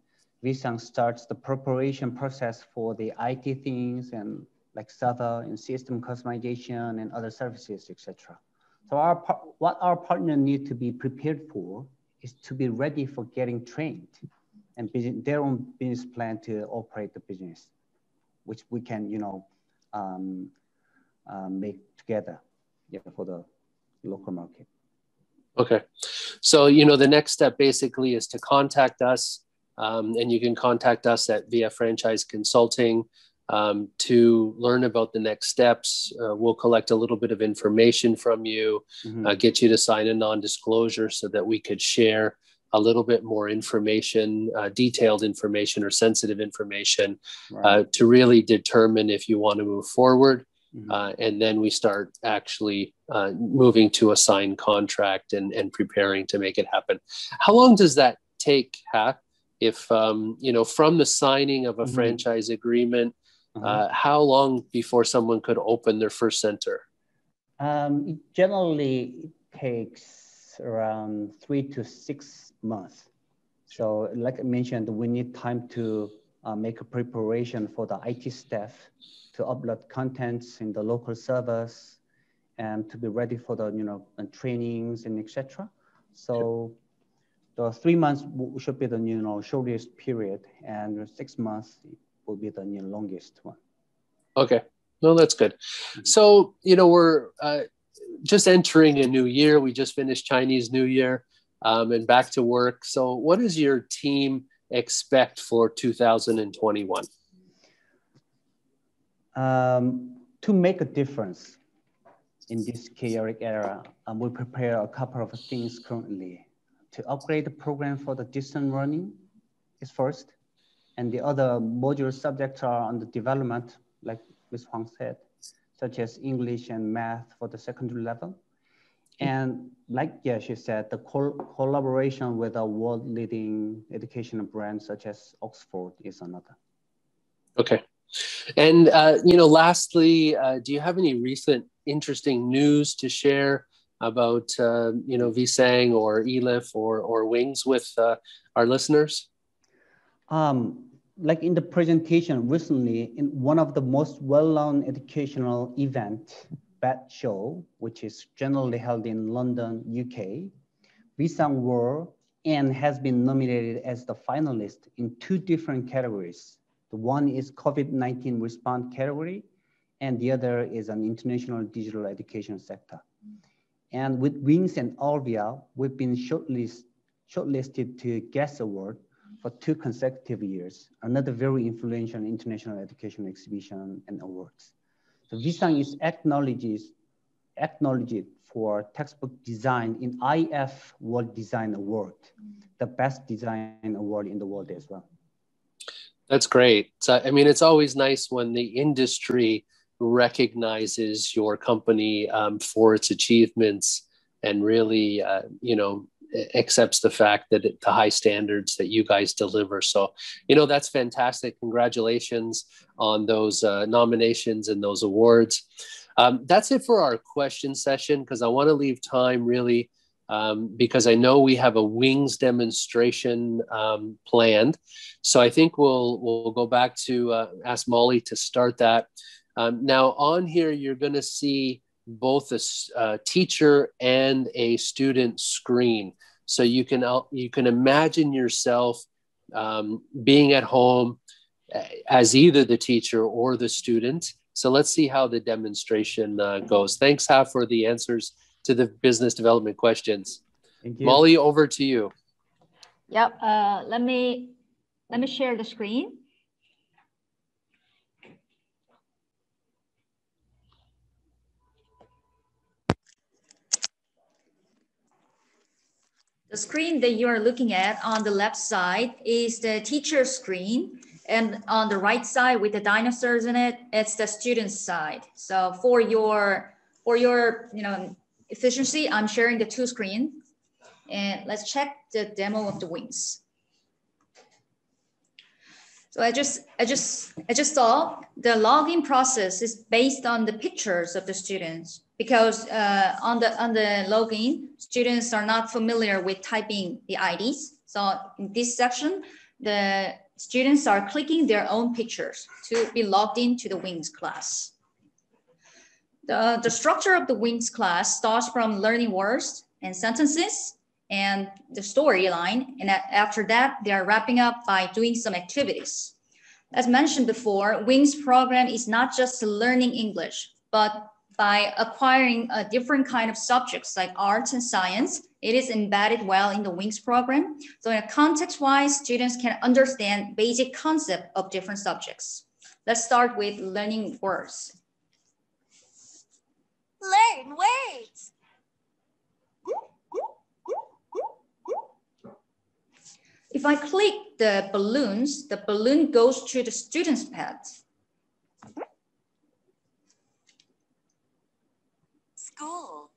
Visang starts the preparation process for the IT things and like Sava and system customization and other services, etc. So what our partner need to be prepared for is to be ready for getting trained and their own business plan to operate the business, which we can make together for the local market. Okay, so the next step basically is to contact us, and you can contact us at VF Franchise Consulting to learn about the next steps. We'll collect a little bit of information from you, get you to sign a non-disclosure so that we could share a little bit more information, detailed information or sensitive information, right, to really determine if you want to move forward. And then we start actually moving to a signed contract and preparing to make it happen. How long does that take, Hak? If, from the signing of a franchise agreement, how long before someone could open their first center? It generally takes around 3 to 6 months. So like I mentioned, we need time to make a preparation for the IT staff to upload contents in the local servers and to be ready for the trainings and etc. So the 3 months should be the shortest period, and 6 months will be the longest one. Okay, well, that's good. So we're just entering a new year. We just finished Chinese New Year and back to work. So what is your team expect for 2021? To make a difference in this chaotic era, we prepare a couple of things currently. To upgrade the program for the distance learning is first, and the other module subjects are under development, like Ms. Huang said, such as English and math for the secondary level. And like she said, the collaboration with a world-leading educational brand such as Oxford is another. Okay. And, lastly, do you have any recent interesting news to share about, Visang or Elif or Wings with our listeners? Like in the presentation recently, in one of the most well-known educational event, BETT show, which is generally held in London, UK, Visang were and has been nominated as the finalist in 2 different categories. The one is COVID-19 response category, and the other is an international digital education sector. And with Wings and Olvia, we've been shortlisted to GESS Award for 2 consecutive years, another very influential international education exhibition and awards. So Visang is acknowledged for textbook design in IF World Design Award, the best design award in the world as well. That's great. So, I mean, it's always nice when the industry recognizes your company for its achievements and really, accepts the fact that the high standards that you guys deliver. So, that's fantastic. Congratulations on those nominations and those awards. That's it for our question session, because I want to leave time really because I know we have a Wings demonstration planned. So I think we'll go back to ask Molly to start that. Now on here, you're going to see both a teacher and a student screen. So you can imagine yourself being at home as either the teacher or the student. So let's see how the demonstration goes. Thanks, Ha, for the answers to the business development questions. Thank you. Molly, over to you. Yep. Let me share the screen. The screen that you are looking at on the left side is the teacher screen, and on the right side with the dinosaurs in it, it's the student side. So for your for your efficiency, I'm sharing the two screens. And let's check the demo of the wings. So I just saw the login process is based on the pictures of the students, because on the login, students are not familiar with typing the IDs. So in this section, the students are clicking their own pictures to be logged into the WINGS class. The structure of the WINGS class starts from learning words and sentences and the storyline. And after that, they are wrapping up by doing some activities. As mentioned before, WINGS program is not just learning English, but by acquiring a different kind of subjects like arts and science, it is embedded well in the WINGS program. So in a context-wise, students can understand basic concept of different subjects. Let's start with learning words. Learn words. If I click the balloons, the balloon goes to the student's pad. School.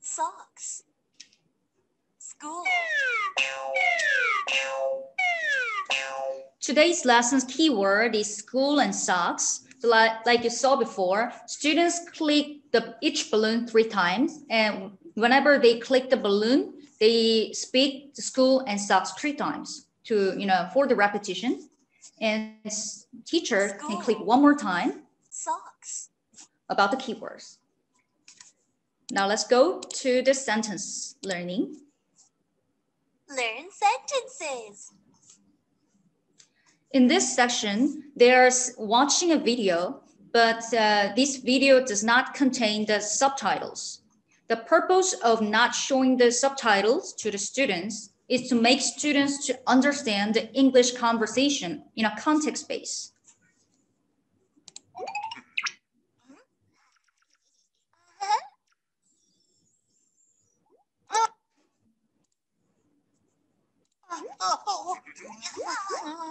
Socks. School. Today's lesson's keyword is school and socks. So like you saw before, students click each balloon 3 times. And whenever they click the balloon, they speak to school and socks 3 times to, for the repetition. And teacher can click 1 more time socks about the keywords. Now let's go to the sentence learning. Learn sentences. In this section, there's watching a video, but this video does not contain the subtitles. The purpose of not showing the subtitles to the students is to make students to understand the English conversation in a context base.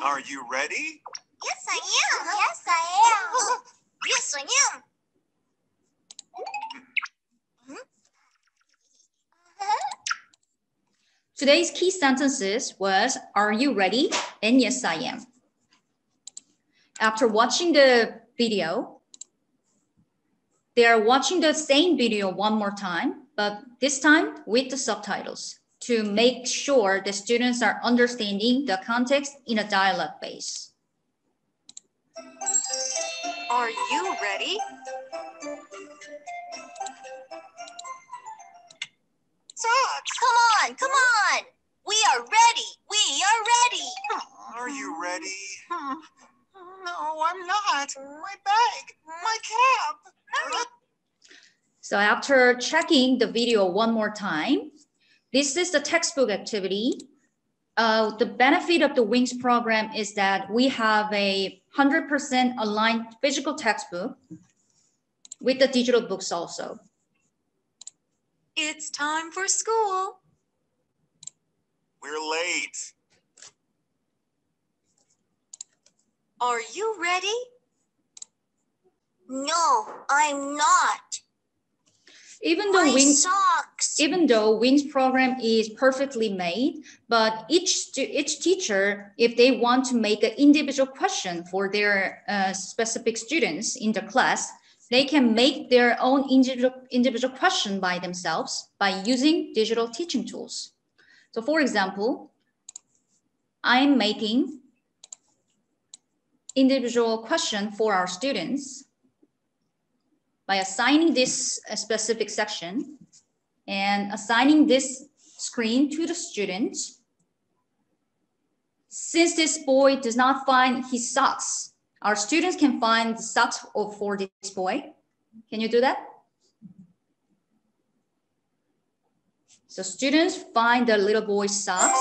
Are you ready? Yes, I am. Yes, I am. Yes, I am. Today's key sentences was, are you ready? And yes, I am. After watching the video, they are watching the same video 1 more time, but this time with the subtitles to make sure the students are understanding the context in a dialogue base. Are you ready? Come on, come on. We are ready. We are ready. Are you ready? No, I'm not. My bag, my cap. So after checking the video 1 more time, this is the textbook activity. The benefit of the WINGS program is that we have a 100% aligned physical textbook with the digital books also. It's time for school. We're late. Are you ready? No, I'm not. Even though WINGS program is perfectly made, but each teacher, if they want to make an individual question for their specific students in the class, they can make their own individual question by themselves by using digital teaching tools. So for example, I'm making individual question for our students by assigning this specific section and assigning this screen to the student. Since this boy does not find his socks, our students can find the socks for this boy. Can you do that? So students find the little boy's socks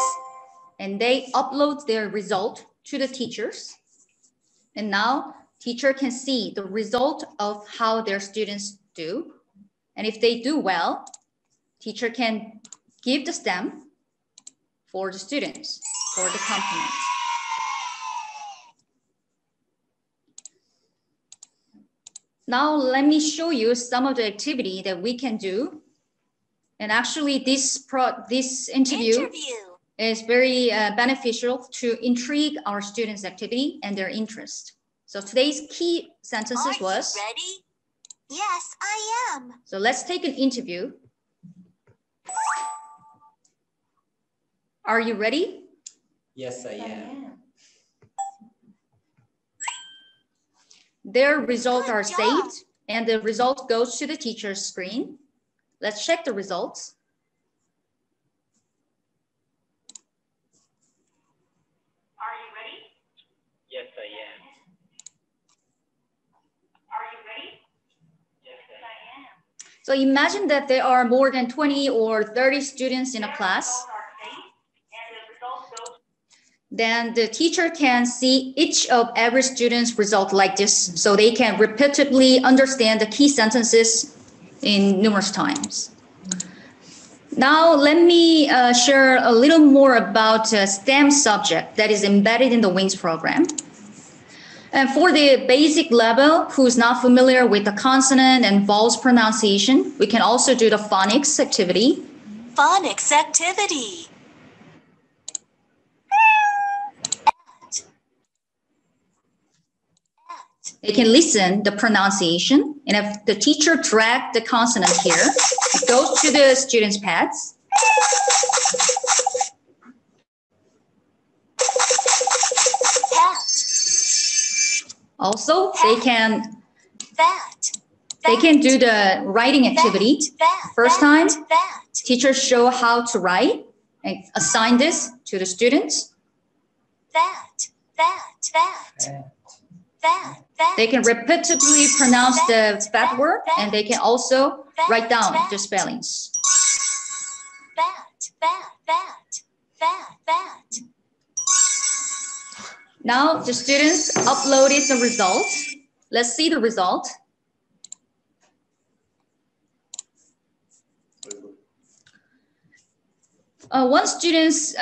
and they upload their result to the teachers. And now teacher can see the result of how their students do. And if they do well, teacher can give the stamp for the students for the compliment. Now let me show you some of the activity that we can do. And actually this interview is very beneficial to intrigue our students' activity and their interest. So today's key sentences was, are you ready? Yes, I am. So let's take an interview. Are you ready? Yes, I am. Their results are saved and the result goes to the teacher's screen. Let's check the results. Are you ready? Yes, I am. Are you ready? Yes, I am. So imagine that there are more than 20 or 30 students in a class. Then the teacher can see each of every student's result like this, so they can repeatedly understand the key sentences in numerous times. Now, let me share a little more about STEM subject that is embedded in the WINGS program. And for the basic level, who's not familiar with the consonant and vowels pronunciation, we can also do the phonics activity. Phonics activity. They can listen the pronunciation, and if the teacher dragged the consonant here, it goes to the students' pads. Also, they can do the writing activity. First time, teachers show how to write and assign this to the students. They can repeatedly pronounce the bat word, and they can also write down the spellings. Now the students uploaded the results. Let's see the result. One student's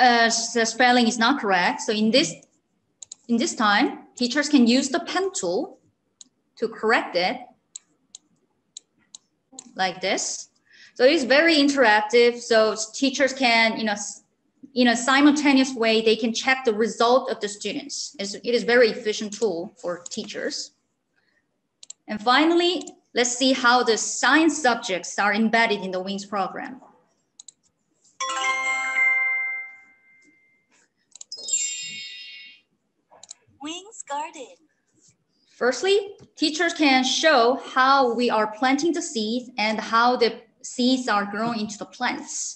spelling is not correct, so in this time, teachers can use the pen tool to correct it like this. So it's very interactive. So teachers can, in a simultaneous way, they can check the result of the students. It is a very efficient tool for teachers. And finally, let's see how the science subjects are embedded in the WINGS program. WINGS Garden. Firstly, teachers can show how we are planting the seeds and how the seeds are grown into the plants.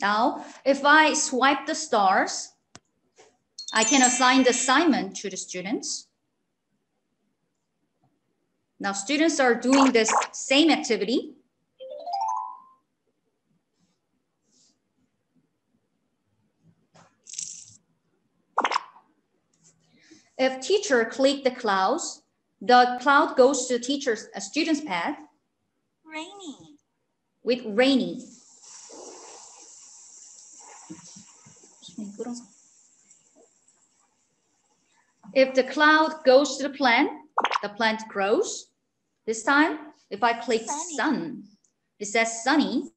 Now, if I swipe the stars, I can assign the assignment to the students. Now students are doing this same activity. If teacher click the clouds, the cloud goes to teacher's student's pad. Rainy. With rainy. If the cloud goes to the plant grows. This time, if I click sun, it says sunny.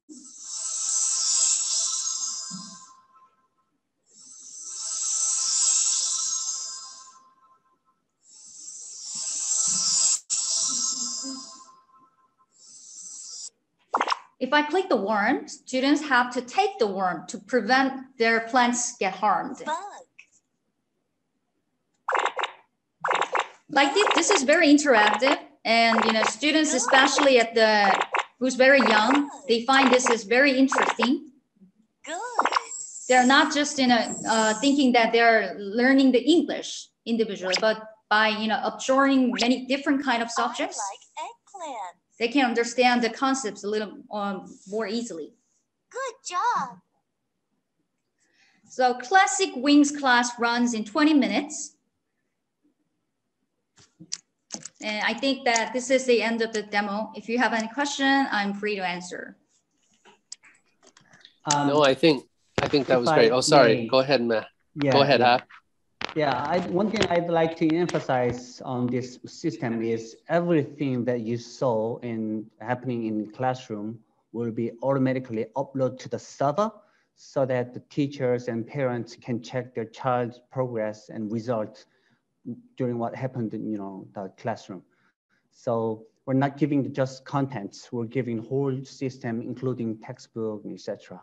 If I click the worm, students have to take the worm to prevent their plants get harmed. Like this is very interactive, and students, especially who's very young, they find this is very interesting. Good. They're not just thinking that they're learning the English individually, but by absorbing many different kind of subjects, they can understand the concepts a little more easily. Good job. So classic WINGS class runs in 20 minutes. And I think that this is the end of the demo. If you have any question, I'm free to answer. No, I think that was great. Oh, sorry. Go ahead, Matt. Yeah, go ahead, yeah. One thing I'd like to emphasize on this system is everything that you saw happening in the classroom will be automatically uploaded to the server so that the teachers and parents can check their child's progress and results during what happened in the classroom. So we're not giving just contents, we're giving whole system, including textbook, etc.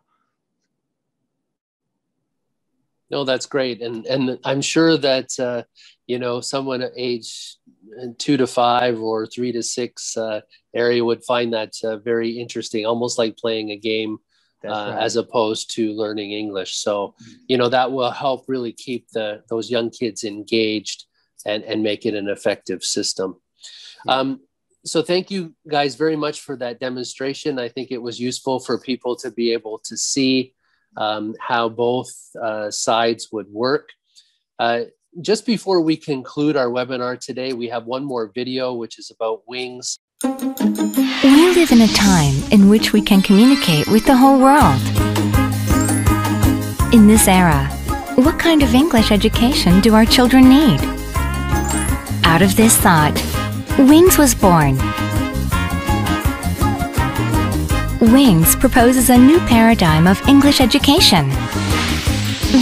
No, that's great. And I'm sure that, someone age 2 to 5 or 3 to 6 area would find that very interesting, almost like playing a game. Right. As opposed to learning English. So, that will help really keep those young kids engaged and make it an effective system. So thank you guys very much for that demonstration. I think it was useful for people to be able to see how both sides would work. Just before we conclude our webinar today, we have one more video, which is about wings. We live in a time in which we can communicate with the whole world. In this era, what kind of English education do our children need? Out of this thought, Wings was born. Wings proposes a new paradigm of English education.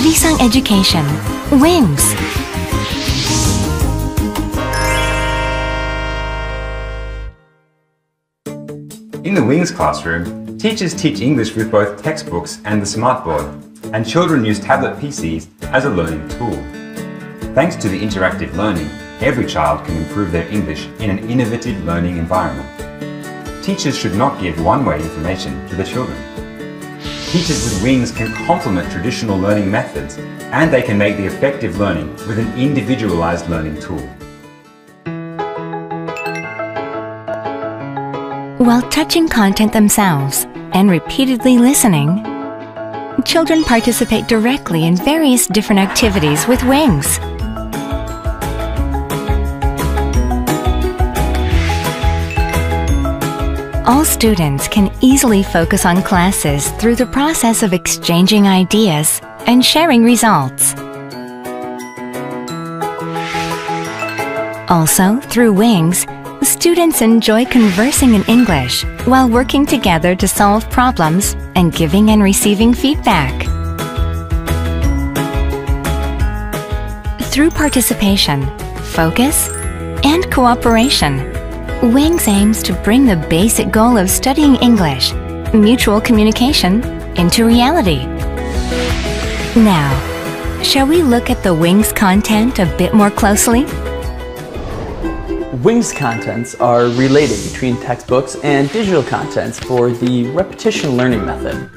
Visang Education, Wings. In the Wings classroom, teachers teach English with both textbooks and the smartboard, and children use tablet PCs as a learning tool. Thanks to the interactive learning, every child can improve their English in an innovative learning environment. Teachers should not give one-way information to the children. Teachers with Wings can complement traditional learning methods, and they can make the effective learning with an individualized learning tool. While touching content themselves and repeatedly listening, children participate directly in various different activities with Wings. All students can easily focus on classes through the process of exchanging ideas and sharing results. Also, through Wings, students enjoy conversing in English while working together to solve problems and giving and receiving feedback. Through participation, focus, and cooperation, Wings aims to bring the basic goal of studying English, mutual communication, into reality. Now, shall we look at the Wings content a bit more closely? Wings contents are related between textbooks and digital contents for the repetition learning method.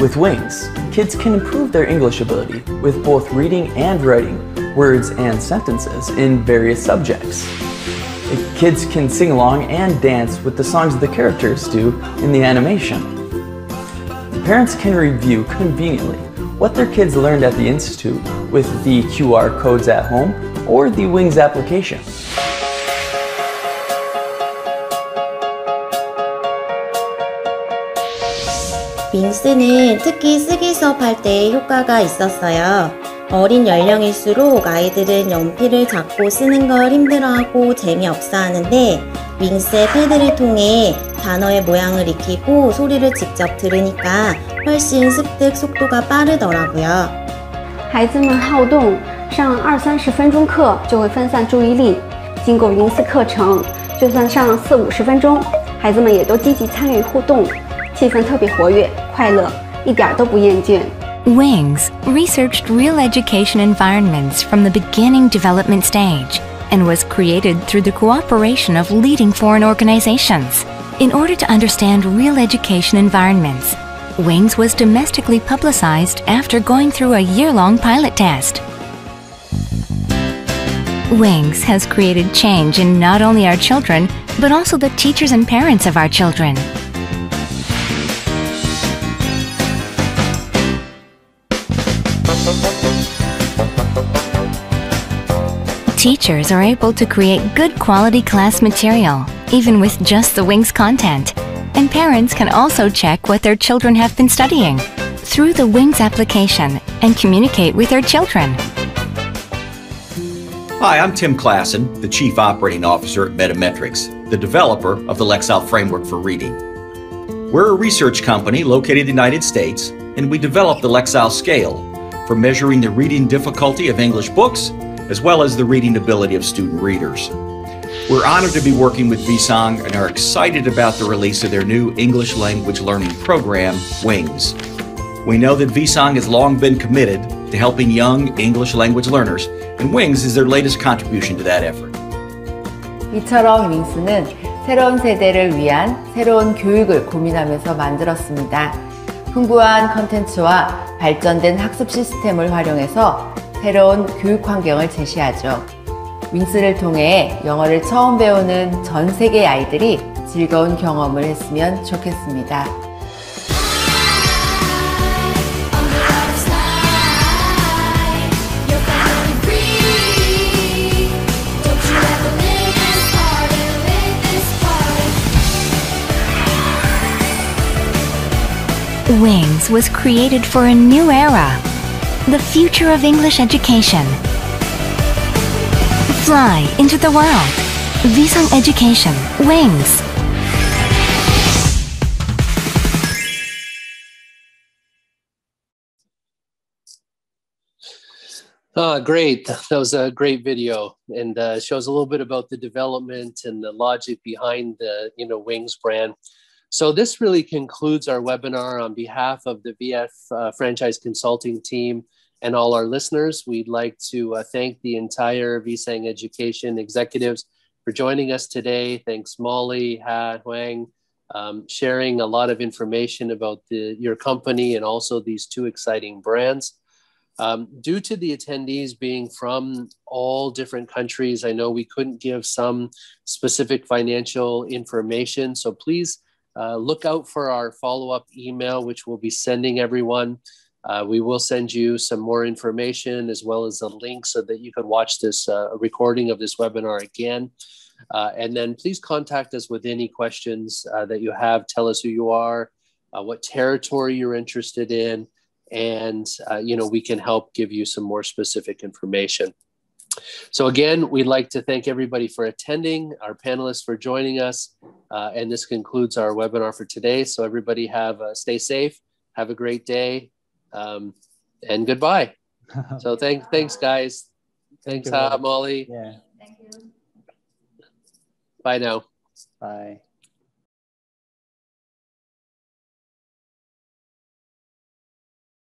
With Wings, kids can improve their English ability with both reading and writing words and sentences in various subjects. Kids can sing along and dance with the songs the characters do in the animation. Parents can review conveniently what their kids learned at the Institute with the QR codes at home or the Wings application. 윙스는 특히 쓰기 수업할 때 효과가 있었어요. 어린 연령일수록 아이들은 연필을 잡고 쓰는 걸 힘들어하고 재미없어 하는데 윙스의 패드를 통해 단어의 모양을 익히고 소리를 직접 들으니까 훨씬 습득 속도가 빠르더라고요. 孩子们好动，上20-30分钟课就会分散注意力。经过云思课程，就算上4-50分钟，孩子们也都积极参与互动，气氛特别活跃，快乐，一点都不厌倦。 Wings researched real education environments from the beginning development stage and was created through the cooperation of leading foreign organizations. In order to understand real education environments, Wings was domestically publicized after going through a year-long pilot test. Wings has created change in not only our children, but also the teachers and parents of our children. Teachers are able to create good quality class material, even with just the Wings content. And parents can also check what their children have been studying through the Wings application and communicate with their children. Hi, I'm Tim Klassen, the Chief Operating Officer at MetaMetrics, the developer of the Lexile Framework for Reading. We're a research company located in the United States, and we developed the Lexile Scale for measuring the reading difficulty of English books, as well as the reading ability of student readers. We're honored to be working with Visang and are excited about the release of their new English language learning program, Wings. We know that Visang has long been committed to helping young English language learners, and Wings is their latest contribution to that effort. 이처럼 윙스는 새로운 세대를 위한 새로운 교육을 고민하면서 만들었습니다. 풍부한 콘텐츠와 발전된 학습 시스템을 활용해서 새로운 교육 환경을 제시하죠. 윙스를 통해 영어를 처음 배우는 전 세계 아이들이 즐거운 경험을 했으면 좋겠습니다. Wings was created for a new era, the future of English education. Fly into the world. Visang Education, Wings. Great. That was a great video, and shows a little bit about the development and the logic behind the Wings brand. So this really concludes our webinar. On behalf of the VF Franchise Consulting team and all our listeners, we'd like to thank the entire Visang Education executives for joining us today. Thanks, Molly, Ha, Huang, sharing a lot of information about your company and also these two exciting brands. Due to the attendees being from all different countries, I know we couldn't give some specific financial information, so please look out for our follow-up email, which we'll be sending everyone. We will send you some more information as well as a link so that you can watch this recording of this webinar again. And then please contact us with any questions that you have. Tell us who you are, what territory you're interested in, and we can help give you some more specific information. So again, we'd like to thank everybody for attending, our panelists for joining us, and this concludes our webinar for today. So everybody stay safe, have a great day, and goodbye. So thanks guys. Thanks, Molly. Yeah. Thank you. Bye now. Bye.